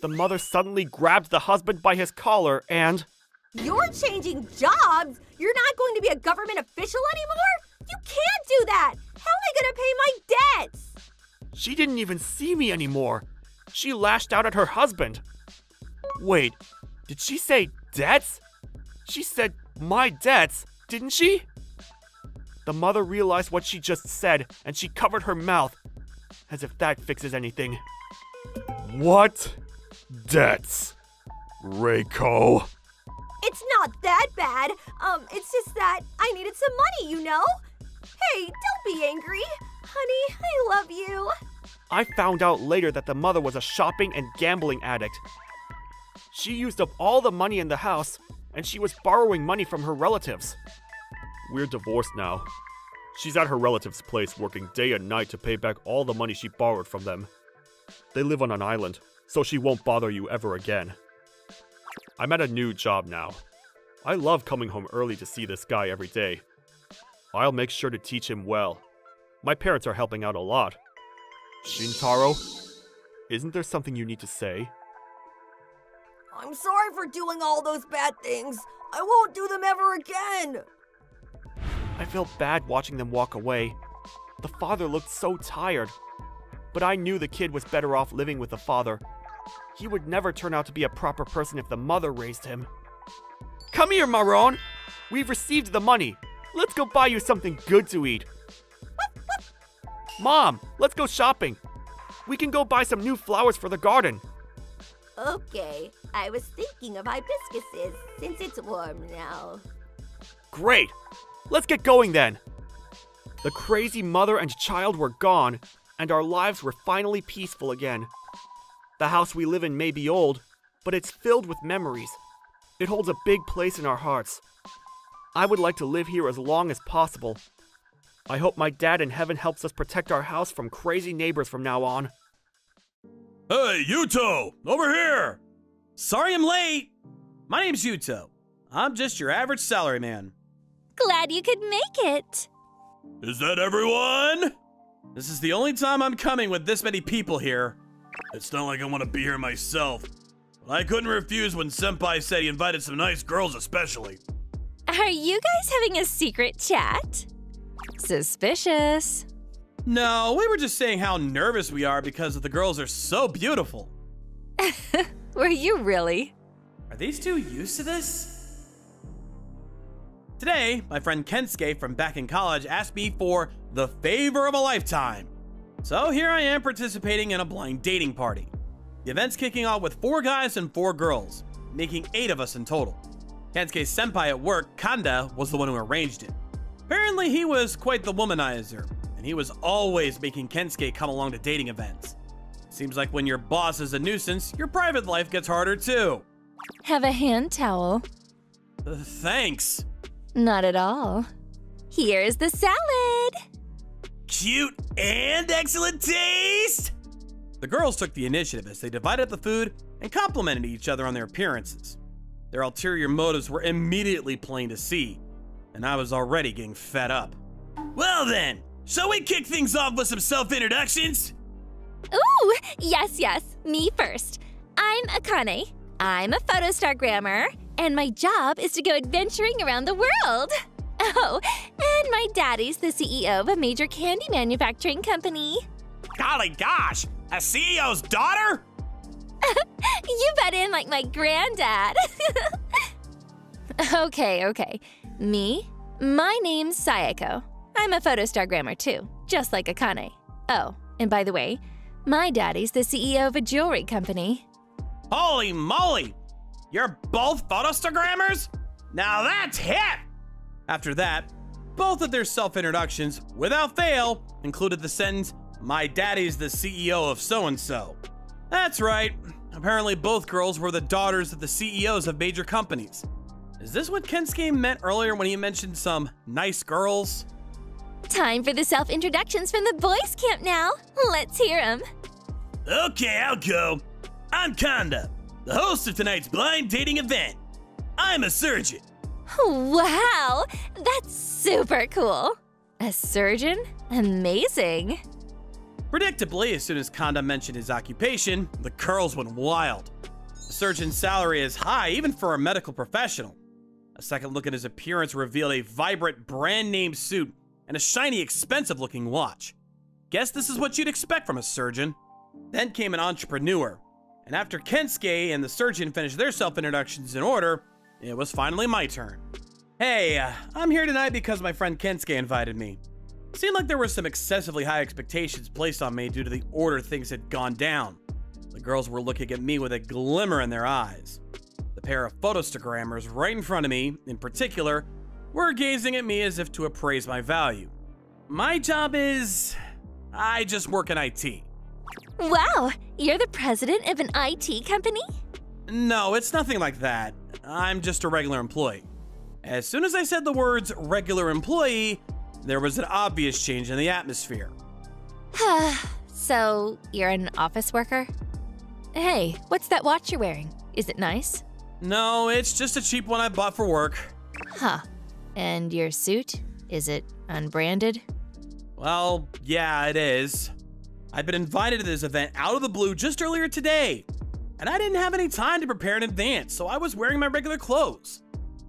The mother suddenly grabbed the husband by his collar and... You're changing jobs? You're not going to be a government official anymore? You can't do that! How am I gonna pay my debts? She didn't even see me anymore. She lashed out at her husband. Wait, did she say debts? She said my debts, didn't she? The mother realized what she just said, and she covered her mouth, as if that fixes anything. What debts, Reiko? It's not that bad. It's just that I needed some money, you know? Hey, don't be angry. Honey, I love you. I found out later that the mother was a shopping and gambling addict. She used up all the money in the house, and she was borrowing money from her relatives. We're divorced now. She's at her relative's place working day and night to pay back all the money she borrowed from them. They live on an island, so she won't bother you ever again. I'm at a new job now. I love coming home early to see this guy every day. I'll make sure to teach him well. My parents are helping out a lot. Shintaro, isn't there something you need to say? I'm sorry for doing all those bad things. I won't do them ever again. I felt bad watching them walk away. The father looked so tired. But I knew the kid was better off living with the father. He would never turn out to be a proper person if the mother raised him. Come here, Marone! We've received the money. Let's go buy you something good to eat. Mom, let's go shopping. We can go buy some new flowers for the garden. Okay, I was thinking of hibiscuses since it's warm now. Great! Let's get going then! The crazy mother and child were gone, and our lives were finally peaceful again. The house we live in may be old, but it's filled with memories. It holds a big place in our hearts. I would like to live here as long as possible. I hope my dad in heaven helps us protect our house from crazy neighbors from now on. Hey, Yuto! Over here! Sorry I'm late! My name's Yuto. I'm just your average salaryman. Glad you could make it! Is that everyone? This is the only time I'm coming with this many people here. It's not like I want to be here myself, but I couldn't refuse when Senpai said he invited some nice girls especially. Are you guys having a secret chat? Suspicious. No, we were just saying how nervous we are because the girls are so beautiful. Were you really? Are these two used to this? Today, my friend Kensuke from back in college asked me for the favor of a lifetime. So here I am participating in a blind dating party. The event's kicking off with 4 guys and 4 girls, making 8 of us in total. Kensuke's senpai at work, Kanda, was the one who arranged it. Apparently he was quite the womanizer, and he was always making Kensuke come along to dating events. Seems like when your boss is a nuisance, your private life gets harder too. Have a hand towel. Thanks. Not at all. Here is the salad. Cute and excellent taste! The girls took the initiative as they divided up the food and complimented each other on their appearances. Their ulterior motives were immediately plain to see, and I was already getting fed up. Well then, shall we kick things off with some self-introductions? Ooh, yes, me first. I'm Akane. I'm a PhotoStar Grammar, and my job is to go adventuring around the world. Oh, and my daddy's the CEO of a major candy manufacturing company. Golly gosh, a CEO's daughter? You butt in like my granddad. Okay. My name's Sayako. I'm a PhotoStar Grammar too, just like Akane. Oh, and by the way, my daddy's the CEO of a jewelry company. Holy moly! You're both PhotoStar Grammars? Now that's hip! After that, both of their self-introductions, without fail, included the sentence, "My daddy's the CEO of so-and-so." That's right. Apparently both girls were the daughters of the CEOs of major companies. Is this what Kensuke meant earlier when he mentioned some nice girls? Time for the self-introductions from the boys' camp now. Let's hear them. Okay, I'll go. I'm Kanda, the host of tonight's blind dating event. I'm a surgeon. Wow, that's super cool. A surgeon? Amazing. Predictably, as soon as Kanda mentioned his occupation, the girls went wild. A surgeon's salary is high even for a medical professional. A second look at his appearance revealed a vibrant brand name suit and a shiny, expensive looking watch. Guess this is what you'd expect from a surgeon. Then came an entrepreneur. And after Kensuke and the surgeon finished their self-introductions in order, it was finally my turn. Hey, I'm here tonight because my friend Kensuke invited me. It seemed like there were some excessively high expectations placed on me due to the order things had gone down. The girls were looking at me with a glimmer in their eyes. The pair of PhotoStargrammers right in front of me, in particular, were gazing at me as if to appraise my value. My job is... I just work in IT. Wow, you're the president of an IT company? No, it's nothing like that. I'm just a regular employee. As soon as I said the words regular employee, there was an obvious change in the atmosphere. So, you're an office worker? Hey, what's that watch you're wearing? Is it nice? No, it's just a cheap one I bought for work. Huh. And your suit? Is it unbranded? Well, yeah, it is. I've been invited to this event out of the blue just earlier today, and I didn't have any time to prepare in advance, so I was wearing my regular clothes.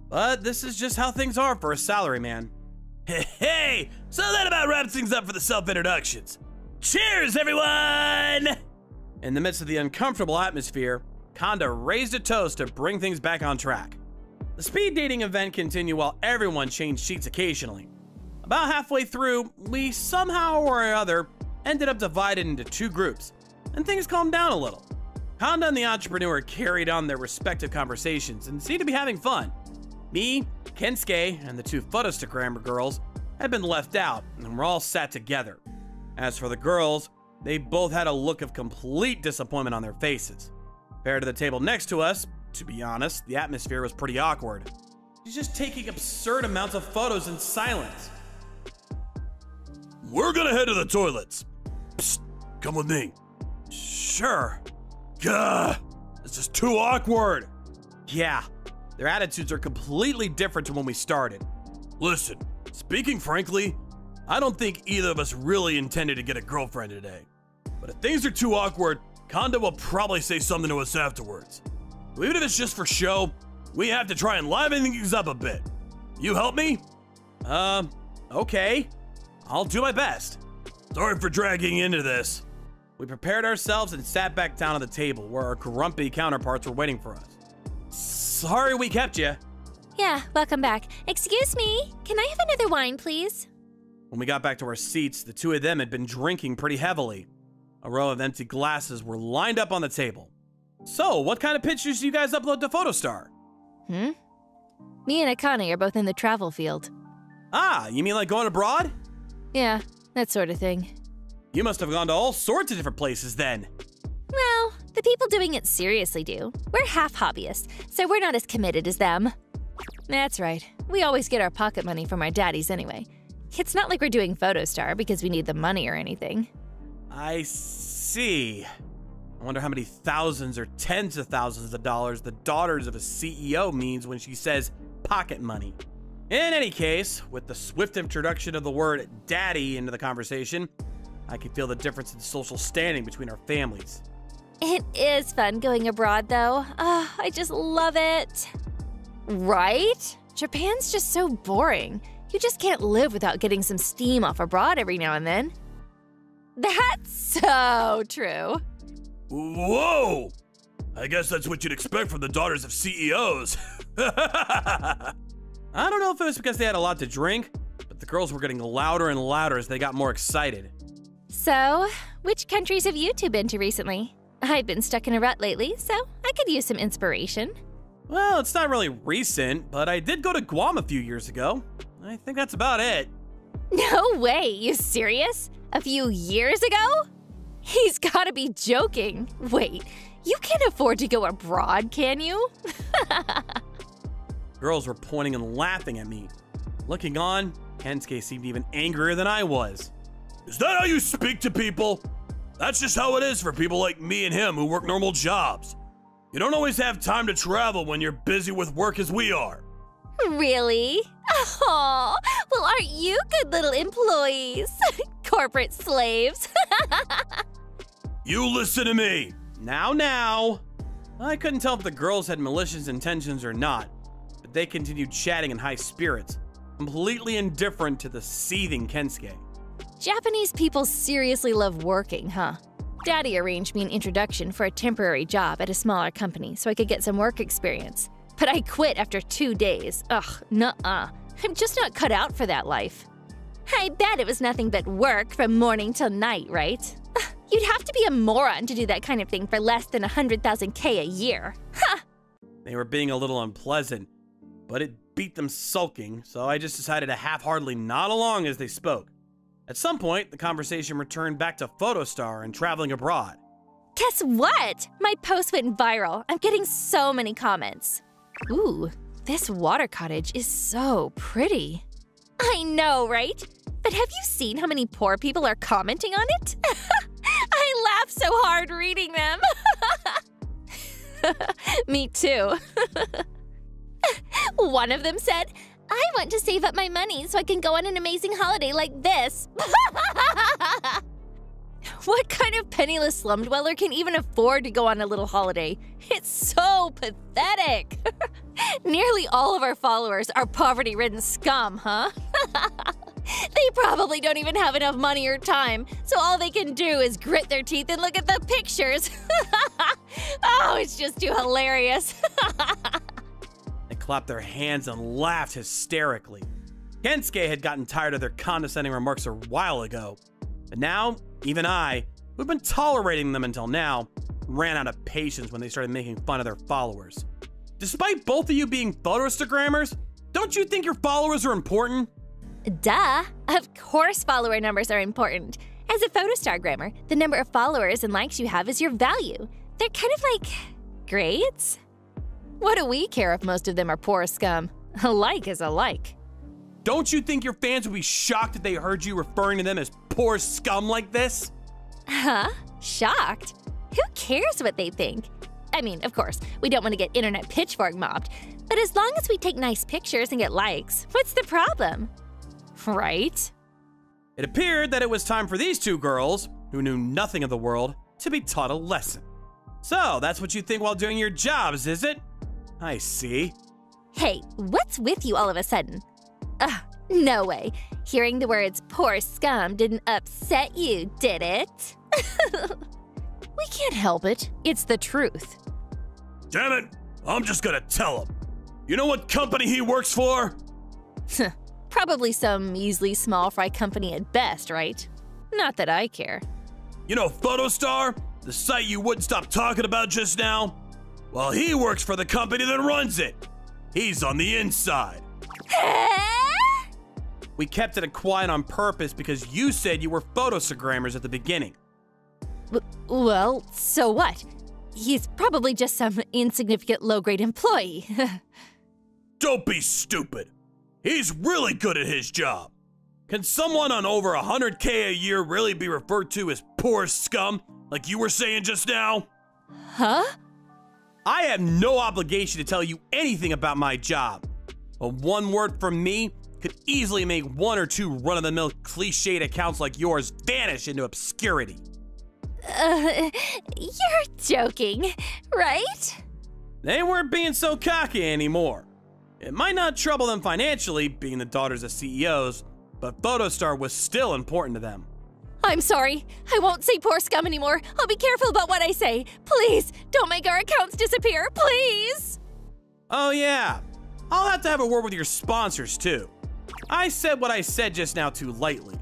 But this is just how things are for a salary man. Hey, so that about wraps things up for the self-introductions. Cheers, everyone! In the midst of the uncomfortable atmosphere, Kanda raised a toast to bring things back on track. The speed dating event continued while everyone changed sheets occasionally. About halfway through, we somehow or other ended up divided into two groups, and things calmed down a little. Kanda and the entrepreneur carried on their respective conversations and seemed to be having fun. Me, Kensuke, and the two photostagrammer girls had been left out and were all sat together. As for the girls, they both had a look of complete disappointment on their faces. Compared to the table next to us, to be honest, the atmosphere was pretty awkward. She's just taking absurd amounts of photos in silence. We're gonna head to the toilets. Psst, come with me. Sure. Gah, this is too awkward. Yeah, their attitudes are completely different to when we started. Listen, speaking frankly, I don't think either of us really intended to get a girlfriend today. But if things are too awkward, Kanda will probably say something to us afterwards. Even if it's just for show, we have to try and liven things up a bit. You help me? Okay. I'll do my best. Sorry for dragging into this. We prepared ourselves and sat back down at the table where our grumpy counterparts were waiting for us. Sorry we kept you. Yeah, welcome back. Excuse me, can I have another wine, please? When we got back to our seats, the two of them had been drinking pretty heavily. A row of empty glasses were lined up on the table. So, what kind of pictures do you guys upload to PhotoStar? Me and Akane are both in the travel field. Ah, you mean like going abroad? Yeah, that sort of thing. You must have gone to all sorts of different places then. Well, the people doing it seriously do. We're half hobbyists, so we're not as committed as them. That's right. We always get our pocket money from our daddies anyway. It's not like we're doing PhotoStar because we need the money or anything. I see. I wonder how many thousands or tens of thousands of dollars the daughters of a CEO means when she says pocket money. In any case, with the swift introduction of the word daddy into the conversation, I could feel the difference in social standing between our families. It is fun going abroad, though. Oh, I just love it. Right? Japan's just so boring. You just can't live without getting some steam off abroad every now and then. That's so true. Whoa! I guess that's what you'd expect from the daughters of CEOs. I don't know if it was because they had a lot to drink, but the girls were getting louder and louder as they got more excited. So, which countries have you two been to recently? I've been stuck in a rut lately, so I could use some inspiration. Well, it's not really recent, but I did go to Guam a few years ago. I think that's about it. No way, you serious? A few years ago? He's gotta be joking. Wait, you can't afford to go abroad, can you? Girls were pointing and laughing at me. Looking on, Kensuke seemed even angrier than I was. Is that how you speak to people? That's just how it is for people like me and him who work normal jobs. You don't always have time to travel when you're busy with work as we are. Really? Oh, well, aren't you good little employees? Corporate slaves. You listen to me. Now. I couldn't tell if the girls had malicious intentions or not. They continued chatting in high spirits, completely indifferent to the seething Kensuke. Japanese people seriously love working, huh? Daddy arranged me an introduction for a temporary job at a smaller company so I could get some work experience. But I quit after 2 days. Ugh, nuh-uh. I'm just not cut out for that life. I bet it was nothing but work from morning till night, right? You'd have to be a moron to do that kind of thing for less than 100,000K a year. Huh! They were being a little unpleasant, but it beat them sulking, so I just decided to half-heartedly nod along as they spoke. At some point, the conversation returned back to PhotoStar and traveling abroad. Guess what? My post went viral. I'm getting so many comments. Ooh, this water cottage is so pretty. I know, right? But have you seen how many poor people are commenting on it? I laughed so hard reading them. Me too. One of them said, I want to save up my money so I can go on an amazing holiday like this. What kind of penniless slumdweller can even afford to go on a little holiday? It's so pathetic. Nearly all of our followers are poverty-ridden scum, huh? They probably don't even have enough money or time, so all they can do is grit their teeth and look at the pictures. Oh, it's just too hilarious. They clapped their hands and laughed hysterically. Kensuke had gotten tired of their condescending remarks a while ago, but now, even I, who'd been tolerating them until now, ran out of patience when they started making fun of their followers. Despite both of you being photostagrammers, don't you think your followers are important? Duh, of course follower numbers are important. As a photostagrammer, the number of followers and likes you have is your value. They're kind of like grades. What do we care if most of them are poor scum? A like is a like. Don't you think your fans would be shocked if they heard you referring to them as poor scum like this? Huh? Shocked? Who cares what they think? I mean, of course, we don't want to get internet pitchfork mobbed, but as long as we take nice pictures and get likes, what's the problem? Right? It appeared that it was time for these two girls, who knew nothing of the world, to be taught a lesson. So that's what you think while doing your jobs, is it? I see. Hey, what's with you all of a sudden? Ugh, no way. Hearing the words poor scum didn't upset you, did it? We can't help it. It's the truth. Damn it. I'm just gonna tell him. You know what company he works for? Probably some measly small fry company at best, right? Not that I care. You know PhotoStar? The site you wouldn't stop talking about just now? Well, he works for the company that runs it. He's on the inside. We kept it quiet on purpose because you said you were photostagrammers at the beginning. Well, so what? He's probably just some insignificant low-grade employee. Don't be stupid. He's really good at his job. Can someone on over 100K a year really be referred to as poor scum, like you were saying just now? Huh? I have no obligation to tell you anything about my job, but one word from me could easily make one or two run-of-the-mill cliched accounts like yours vanish into obscurity. You're joking, right? They weren't being so cocky anymore. It might not trouble them financially, being the daughters of CEOs, but PhotoStar was still important to them. I'm sorry. I won't say poor scum anymore. I'll be careful about what I say. Please, don't make our accounts disappear, please! Oh yeah. I'll have to have a word with your sponsors, too. I said what I said just now too lightly.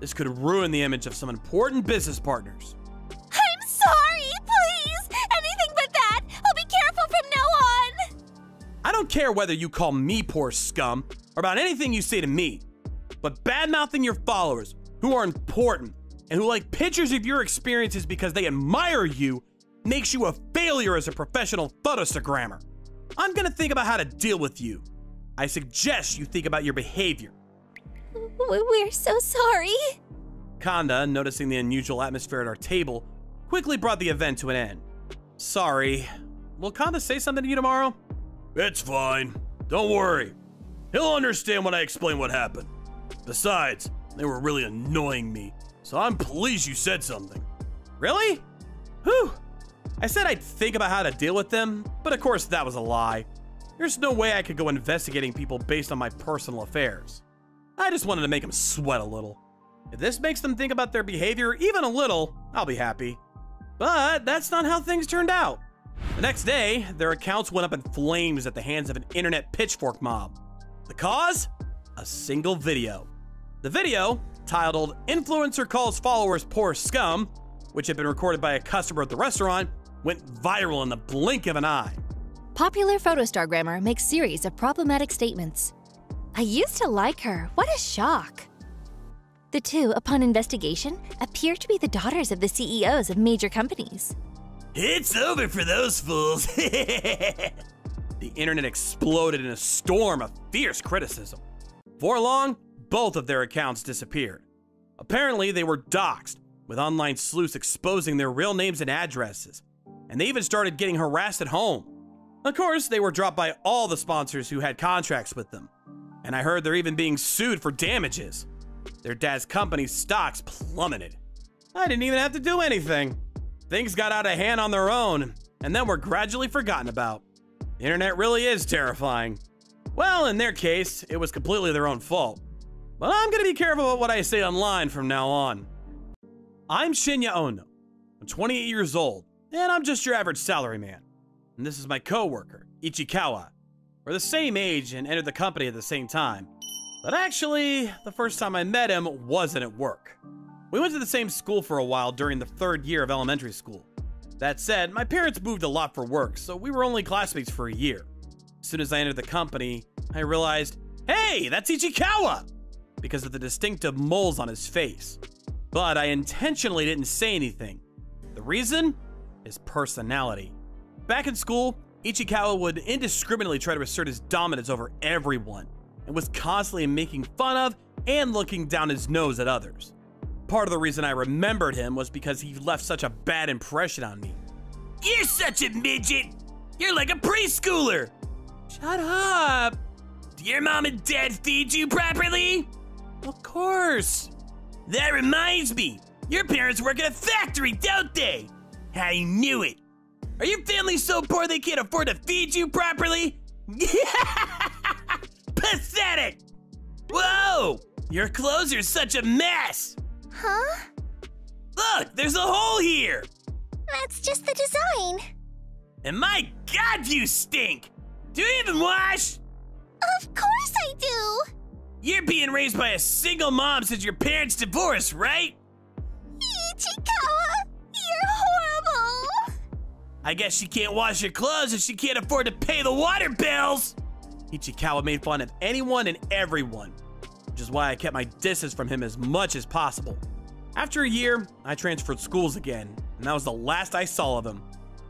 This could ruin the image of some important business partners. I'm sorry, please! Anything but that! I'll be careful from now on! I don't care whether you call me poor scum or about anything you say to me, but bad-mouthing your followers, who are important and who like pictures of your experiences because they admire you, makes you a failure as a professional photostagrammer. I'm gonna think about how to deal with you. I suggest you think about your behavior. We're so sorry. Kanda, noticing the unusual atmosphere at our table, quickly brought the event to an end. Sorry. Will Kanda say something to you tomorrow? It's fine. Don't worry. He'll understand when I explain what happened. Besides, they were really annoying me, so I'm pleased you said something. Really? Whew. I said I'd think about how to deal with them, but of course that was a lie. There's no way I could go investigating people based on my personal affairs. I just wanted to make them sweat a little. If this makes them think about their behavior even a little, I'll be happy. But that's not how things turned out. The next day, their accounts went up in flames at the hands of an internet pitchfork mob. The cause? A single video. The video, titled Influencer Calls Followers Poor Scum, which had been recorded by a customer at the restaurant, went viral in the blink of an eye. Popular photostagrammer makes series of problematic statements. I used to like her. What a shock. The two, upon investigation, appear to be the daughters of the CEOs of major companies. It's over for those fools. The internet exploded in a storm of fierce criticism. Before long, both of their accounts disappeared. Apparently, they were doxxed, with online sleuths exposing their real names and addresses, and they even started getting harassed at home. Of course, they were dropped by all the sponsors who had contracts with them, and I heard they're even being sued for damages. Their dad's company's stocks plummeted. I didn't even have to do anything. Things got out of hand on their own, and then were gradually forgotten about. The internet really is terrifying. Well, in their case, it was completely their own fault. But I'm gonna be careful about what I say online from now on. I'm Shinya Ono. I'm 28 years old, and I'm just your average salaryman. And this is my co-worker, Ichikawa. We're the same age and entered the company at the same time. But actually, the first time I met him wasn't at work. We went to the same school for a while during the third year of elementary school. That said, my parents moved a lot for work, so we were only classmates for a year. As soon as I entered the company, I realized, hey, that's Ichikawa! Because of the distinctive moles on his face. But I intentionally didn't say anything. The reason? His personality. Back in school, Ichikawa would indiscriminately try to assert his dominance over everyone, and was constantly making fun of and looking down his nose at others. Part of the reason I remembered him was because he left such a bad impression on me. You're such a midget! You're like a preschooler! Shut up! Do your mom and dad feed you properly? Of course! That reminds me! Your parents work at a factory, don't they? I knew it! Are your family so poor they can't afford to feed you properly? Pathetic! Whoa! Your clothes are such a mess! Huh? Look, there's a hole here! That's just the design. And my God, you stink! Do you even wash? Of course I do! You're being raised by a single mom since your parents divorced, right? Ichikawa, you're horrible! I guess she can't wash your clothes if she can't afford to pay the water bills! Ichikawa made fun of anyone and everyone, which is why I kept my distance from him as much as possible. After a year, I transferred schools again, and that was the last I saw of him.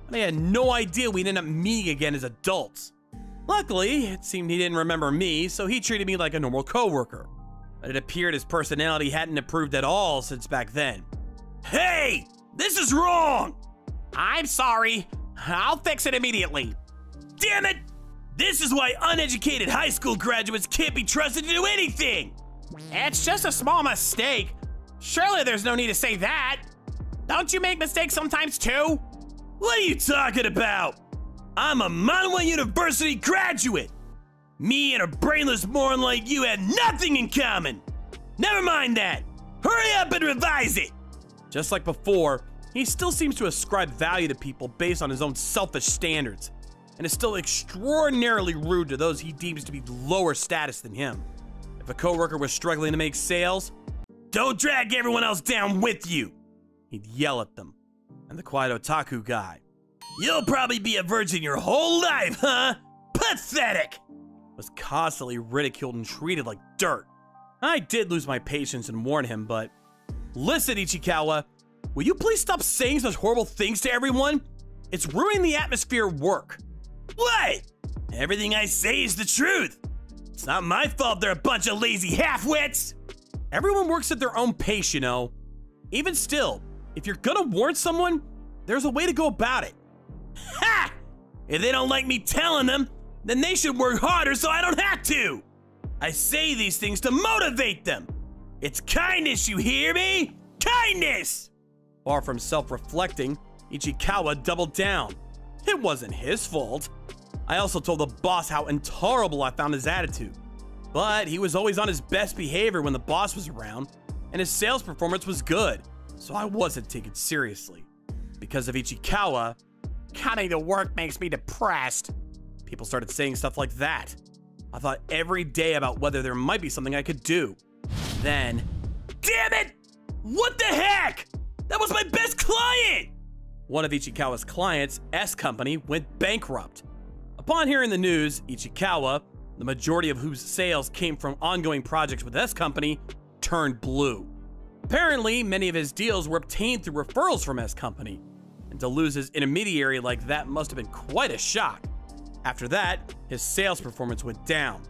And I had no idea we'd end up meeting again as adults. Luckily, it seemed he didn't remember me, so he treated me like a normal coworker. But it appeared his personality hadn't improved at all since back then. Hey! This is wrong! I'm sorry. I'll fix it immediately. Damn it! This is why uneducated high school graduates can't be trusted to do anything! It's just a small mistake. Surely there's no need to say that. Don't you make mistakes sometimes too? What are you talking about? I'm a Manhwa University graduate. Me and a brainless moron like you have nothing in common. Never mind that. Hurry up and revise it. Just like before, he still seems to ascribe value to people based on his own selfish standards, and is still extraordinarily rude to those he deems to be lower status than him. If a coworker was struggling to make sales, don't drag everyone else down with you, he'd yell at them. And the quiet otaku guy. You'll probably be a virgin your whole life, huh? Pathetic! Was constantly ridiculed and treated like dirt. I did lose my patience and warn him, but... Listen, Ichikawa, will you please stop saying such horrible things to everyone? It's ruining the atmosphere at work. What? Everything I say is the truth. It's not my fault they're a bunch of lazy halfwits. Everyone works at their own pace, you know. Even still, if you're gonna warn someone, there's a way to go about it. Ha! If they don't like me telling them, then they should work harder so I don't have to! I say these things to motivate them! It's kindness, you hear me? Kindness! Far from self-reflecting, Ichikawa doubled down. It wasn't his fault. I also told the boss how intolerable I found his attitude. But he was always on his best behavior when the boss was around, and his sales performance was good. So I wasn't taken seriously. Because of Ichikawa, coming to work makes me depressed. People started saying stuff like that. I thought every day about whether there might be something I could do. Then, damn it! What the heck? That was my best client! One of Ichikawa's clients, S Company, went bankrupt. Upon hearing the news, Ichikawa, the majority of whose sales came from ongoing projects with S Company, turned blue. Apparently, many of his deals were obtained through referrals from S Company, and to lose his intermediary like that must have been quite a shock. After that, his sales performance went down.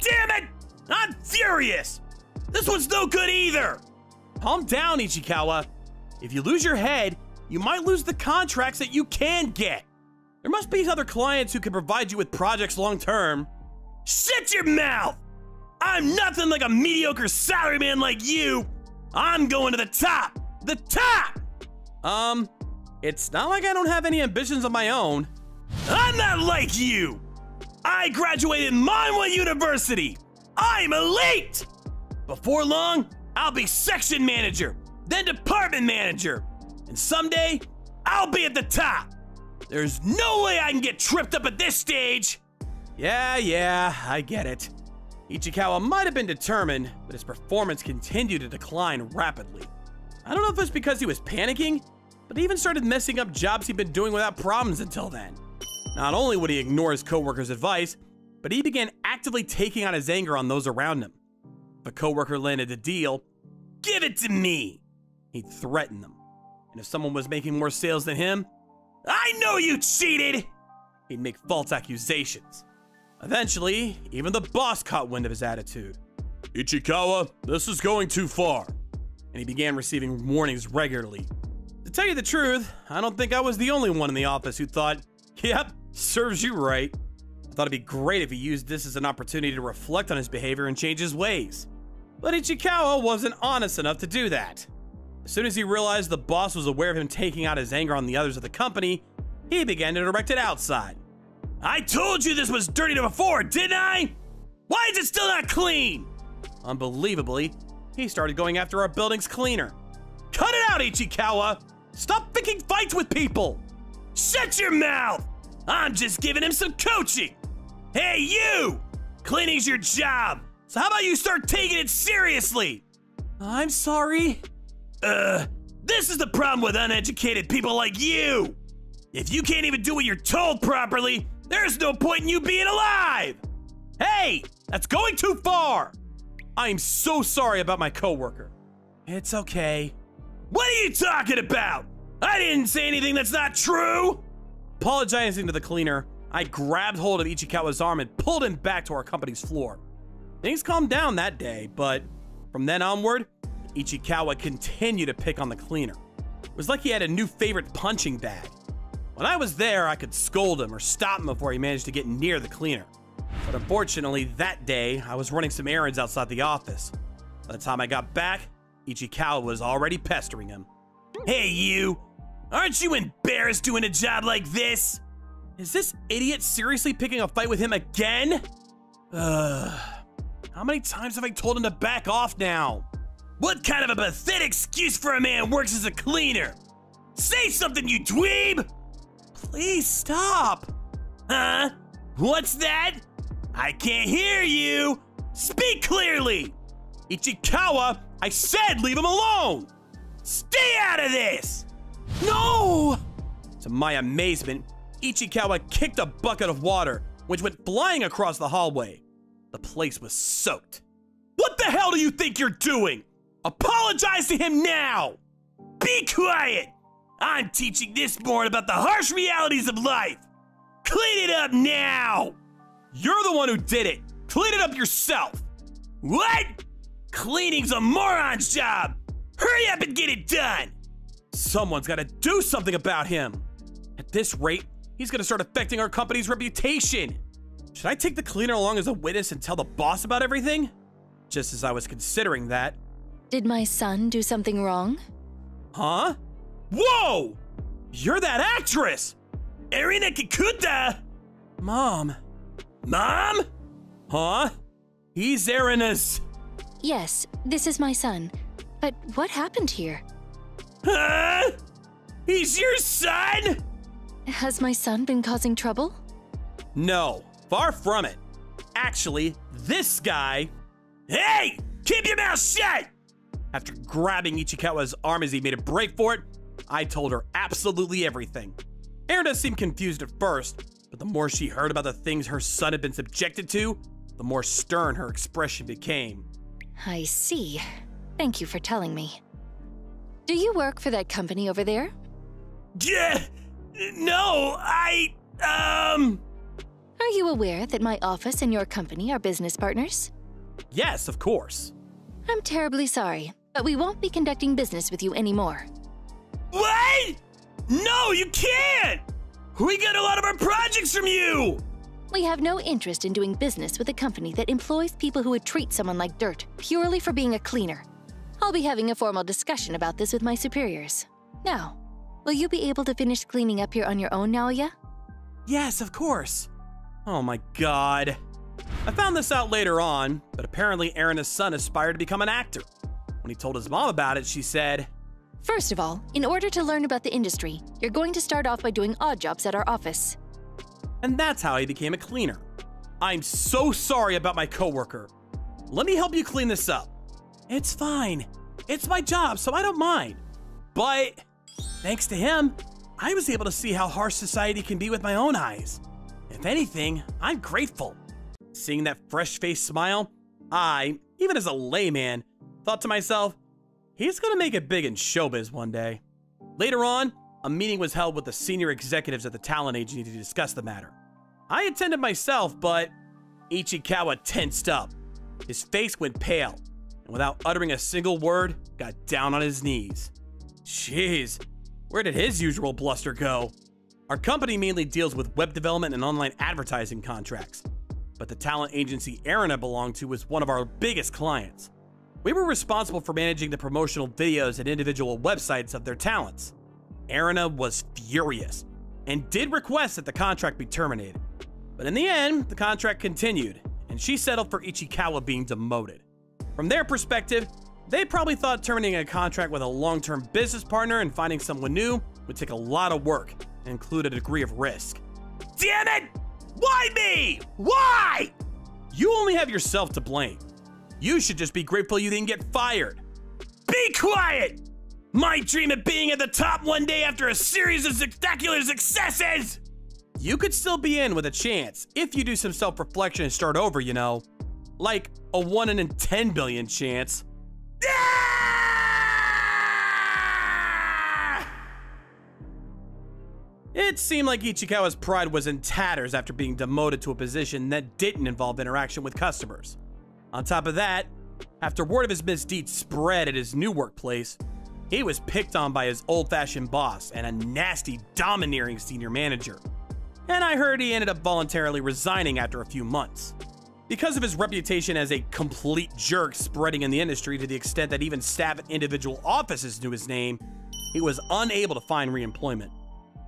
Damn it! I'm furious! This one's no good either! Calm down, Ichikawa. If you lose your head, you might lose the contracts that you can get. There must be other clients who can provide you with projects long-term. Shut your mouth! I'm nothing like a mediocre salaryman like you! I'm going to the top! The top! It's not like I don't have any ambitions of my own. I'm not like you! I graduated Manwa University! I'm elite! Before long, I'll be section manager, then department manager, and someday, I'll be at the top! There's no way I can get tripped up at this stage! Yeah, I get it. Ichikawa might have been determined, but his performance continued to decline rapidly. I don't know if it's because he was panicking, but he even started messing up jobs he'd been doing without problems until then. Not only would he ignore his co-worker's advice, but he began actively taking out his anger on those around him. If a co-worker landed a deal, "Give it to me!" he'd threaten them. And if someone was making more sales than him, "I know you cheated!" he'd make false accusations. Eventually, even the boss caught wind of his attitude. "Ichikawa, this is going too far." And he began receiving warnings regularly. To tell you the truth, I don't think I was the only one in the office who thought, "Yep, serves you right." I thought it'd be great if he used this as an opportunity to reflect on his behavior and change his ways. But Ichikawa wasn't honest enough to do that. As soon as he realized the boss was aware of him taking out his anger on the others of the company, he began to direct it outside. "I told you this was dirty before, didn't I? Why is it still not clean?" Unbelievably, he started going after our building's cleaner. "Cut it out, Ichikawa! Stop picking fights with people!" "Shut your mouth! I'm just giving him some coaching! Hey, you! Cleaning's your job, so how about you start taking it seriously?" "I'm sorry." This is the problem with uneducated people like you! If you can't even do what you're told properly, there's no point in you being alive! Hey, that's going too far! I am so sorry about my coworker. It's okay. What are you talking about? I didn't say anything that's not true! Apologizing to the cleaner, I grabbed hold of Ichikawa's arm and pulled him back to our company's floor. Things calmed down that day, but from then onward, Ichikawa continued to pick on the cleaner. It was like he had a new favorite punching bag. When I was there, I could scold him or stop him before he managed to get near the cleaner. But unfortunately, that day, I was running some errands outside the office. By the time I got back, Ichikawa was already pestering him. "Hey, you! Aren't you embarrassed doing a job like this? Is this idiot seriously picking a fight with him again?" How many times have I told him to back off now? "What kind of a pathetic excuse for a man who works as a cleaner? Say something, you dweeb!" "Please stop." "Huh? What's that? I can't hear you. Speak clearly." "Ichikawa, I said leave him alone." "Stay out of this." "No!" To my amazement, Ichikawa kicked a bucket of water, which went flying across the hallway. The place was soaked. "What the hell do you think you're doing? Apologize to him now!" "Be quiet! I'm teaching this board about the harsh realities of life! Clean it up now!" "You're the one who did it! Clean it up yourself!" "What? Cleaning's a moron's job! Hurry up and get it done!" "Someone's gotta do something about him! At this rate, he's gonna start affecting our company's reputation! Should I take the cleaner along as a witness and tell the boss about everything?" Just as I was considering that, "Did my son do something wrong?" "Huh? Whoa! You're that actress! Erina Kikuta!" "Mom." "Mom? Huh? He's Erina's..." "Yes, this is my son. But what happened here?" "Huh? He's your son?" "Has my son been causing trouble?" "No, far from it. Actually, this guy..." "Hey! Keep your mouth shut!" After grabbing Ichikawa's arm as he made a break for it, I told her absolutely everything. Erina seemed confused at first, but the more she heard about the things her son had been subjected to, the more stern her expression became. "I see. Thank you for telling me. Do you work for that company over there?" "Yeah, no, I... Are you aware that my office and your company are business partners?" "Yes, of course." I'm terribly sorry, but we won't be conducting business with you anymore. What? No, you can't! We get a lot of our projects from you! We have no interest in doing business with a company that employs people who would treat someone like dirt purely for being a cleaner. I'll be having a formal discussion about this with my superiors. Now, will you be able to finish cleaning up here on your own, Naoya? Yes, of course. Oh my god. I found this out later on, but apparently Erina's son aspired to become an actor. When he told his mom about it, she said, "First of all, in order to learn about the industry, you're going to start off by doing odd jobs at our office." And that's how he became a cleaner. I'm so sorry about my coworker. Let me help you clean this up. It's fine. It's my job, so I don't mind. But thanks to him, I was able to see how harsh society can be with my own eyes. If anything, I'm grateful. Seeing that fresh-faced smile, I, even as a layman, thought to myself, he's gonna make it big in showbiz one day. Later on, a meeting was held with the senior executives at the talent agency to discuss the matter. I attended myself, but Ichikawa tensed up. His face went pale, and without uttering a single word, got down on his knees. Jeez, where did his usual bluster go? Our company mainly deals with web development and online advertising contracts, but the talent agency Erina belonged to was one of our biggest clients. We were responsible for managing the promotional videos and individual websites of their talents. Erina was furious and did request that the contract be terminated. But in the end, the contract continued, and she settled for Ichikawa being demoted. From their perspective, they probably thought terminating a contract with a long-term business partner and finding someone new would take a lot of work and include a degree of risk. Damn it! Why me? Why? You only have yourself to blame. You should just be grateful you didn't get fired. Be quiet! My dream of being at the top one day after a series of spectacular successes! You could still be in with a chance if you do some self-reflection and start over, you know. Like a 1 in 10 billion chance. It seemed like Ichikawa's pride was in tatters after being demoted to a position that didn't involve interaction with customers. On top of that, after word of his misdeeds spread at his new workplace, he was picked on by his old-fashioned boss and a nasty, domineering senior manager. And I heard he ended up voluntarily resigning after a few months. Because of his reputation as a complete jerk spreading in the industry to the extent that even staff at individual offices knew his name, he was unable to find re-employment.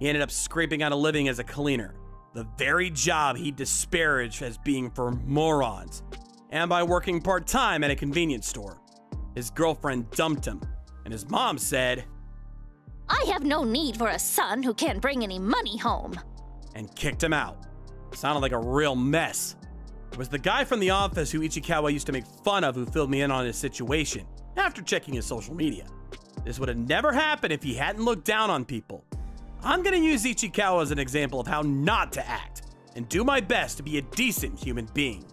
He ended up scraping out a living as a cleaner, the very job he disparaged as being for morons, and by working part-time at a convenience store. His girlfriend dumped him, and his mom said, "I have no need for a son who can't bring any money home," and kicked him out. Sounded like a real mess. It was the guy from the office who Ichikawa used to make fun of who filled me in on his situation after checking his social media. This would have never happened if he hadn't looked down on people. I'm gonna use Ichikawa as an example of how not to act and do my best to be a decent human being.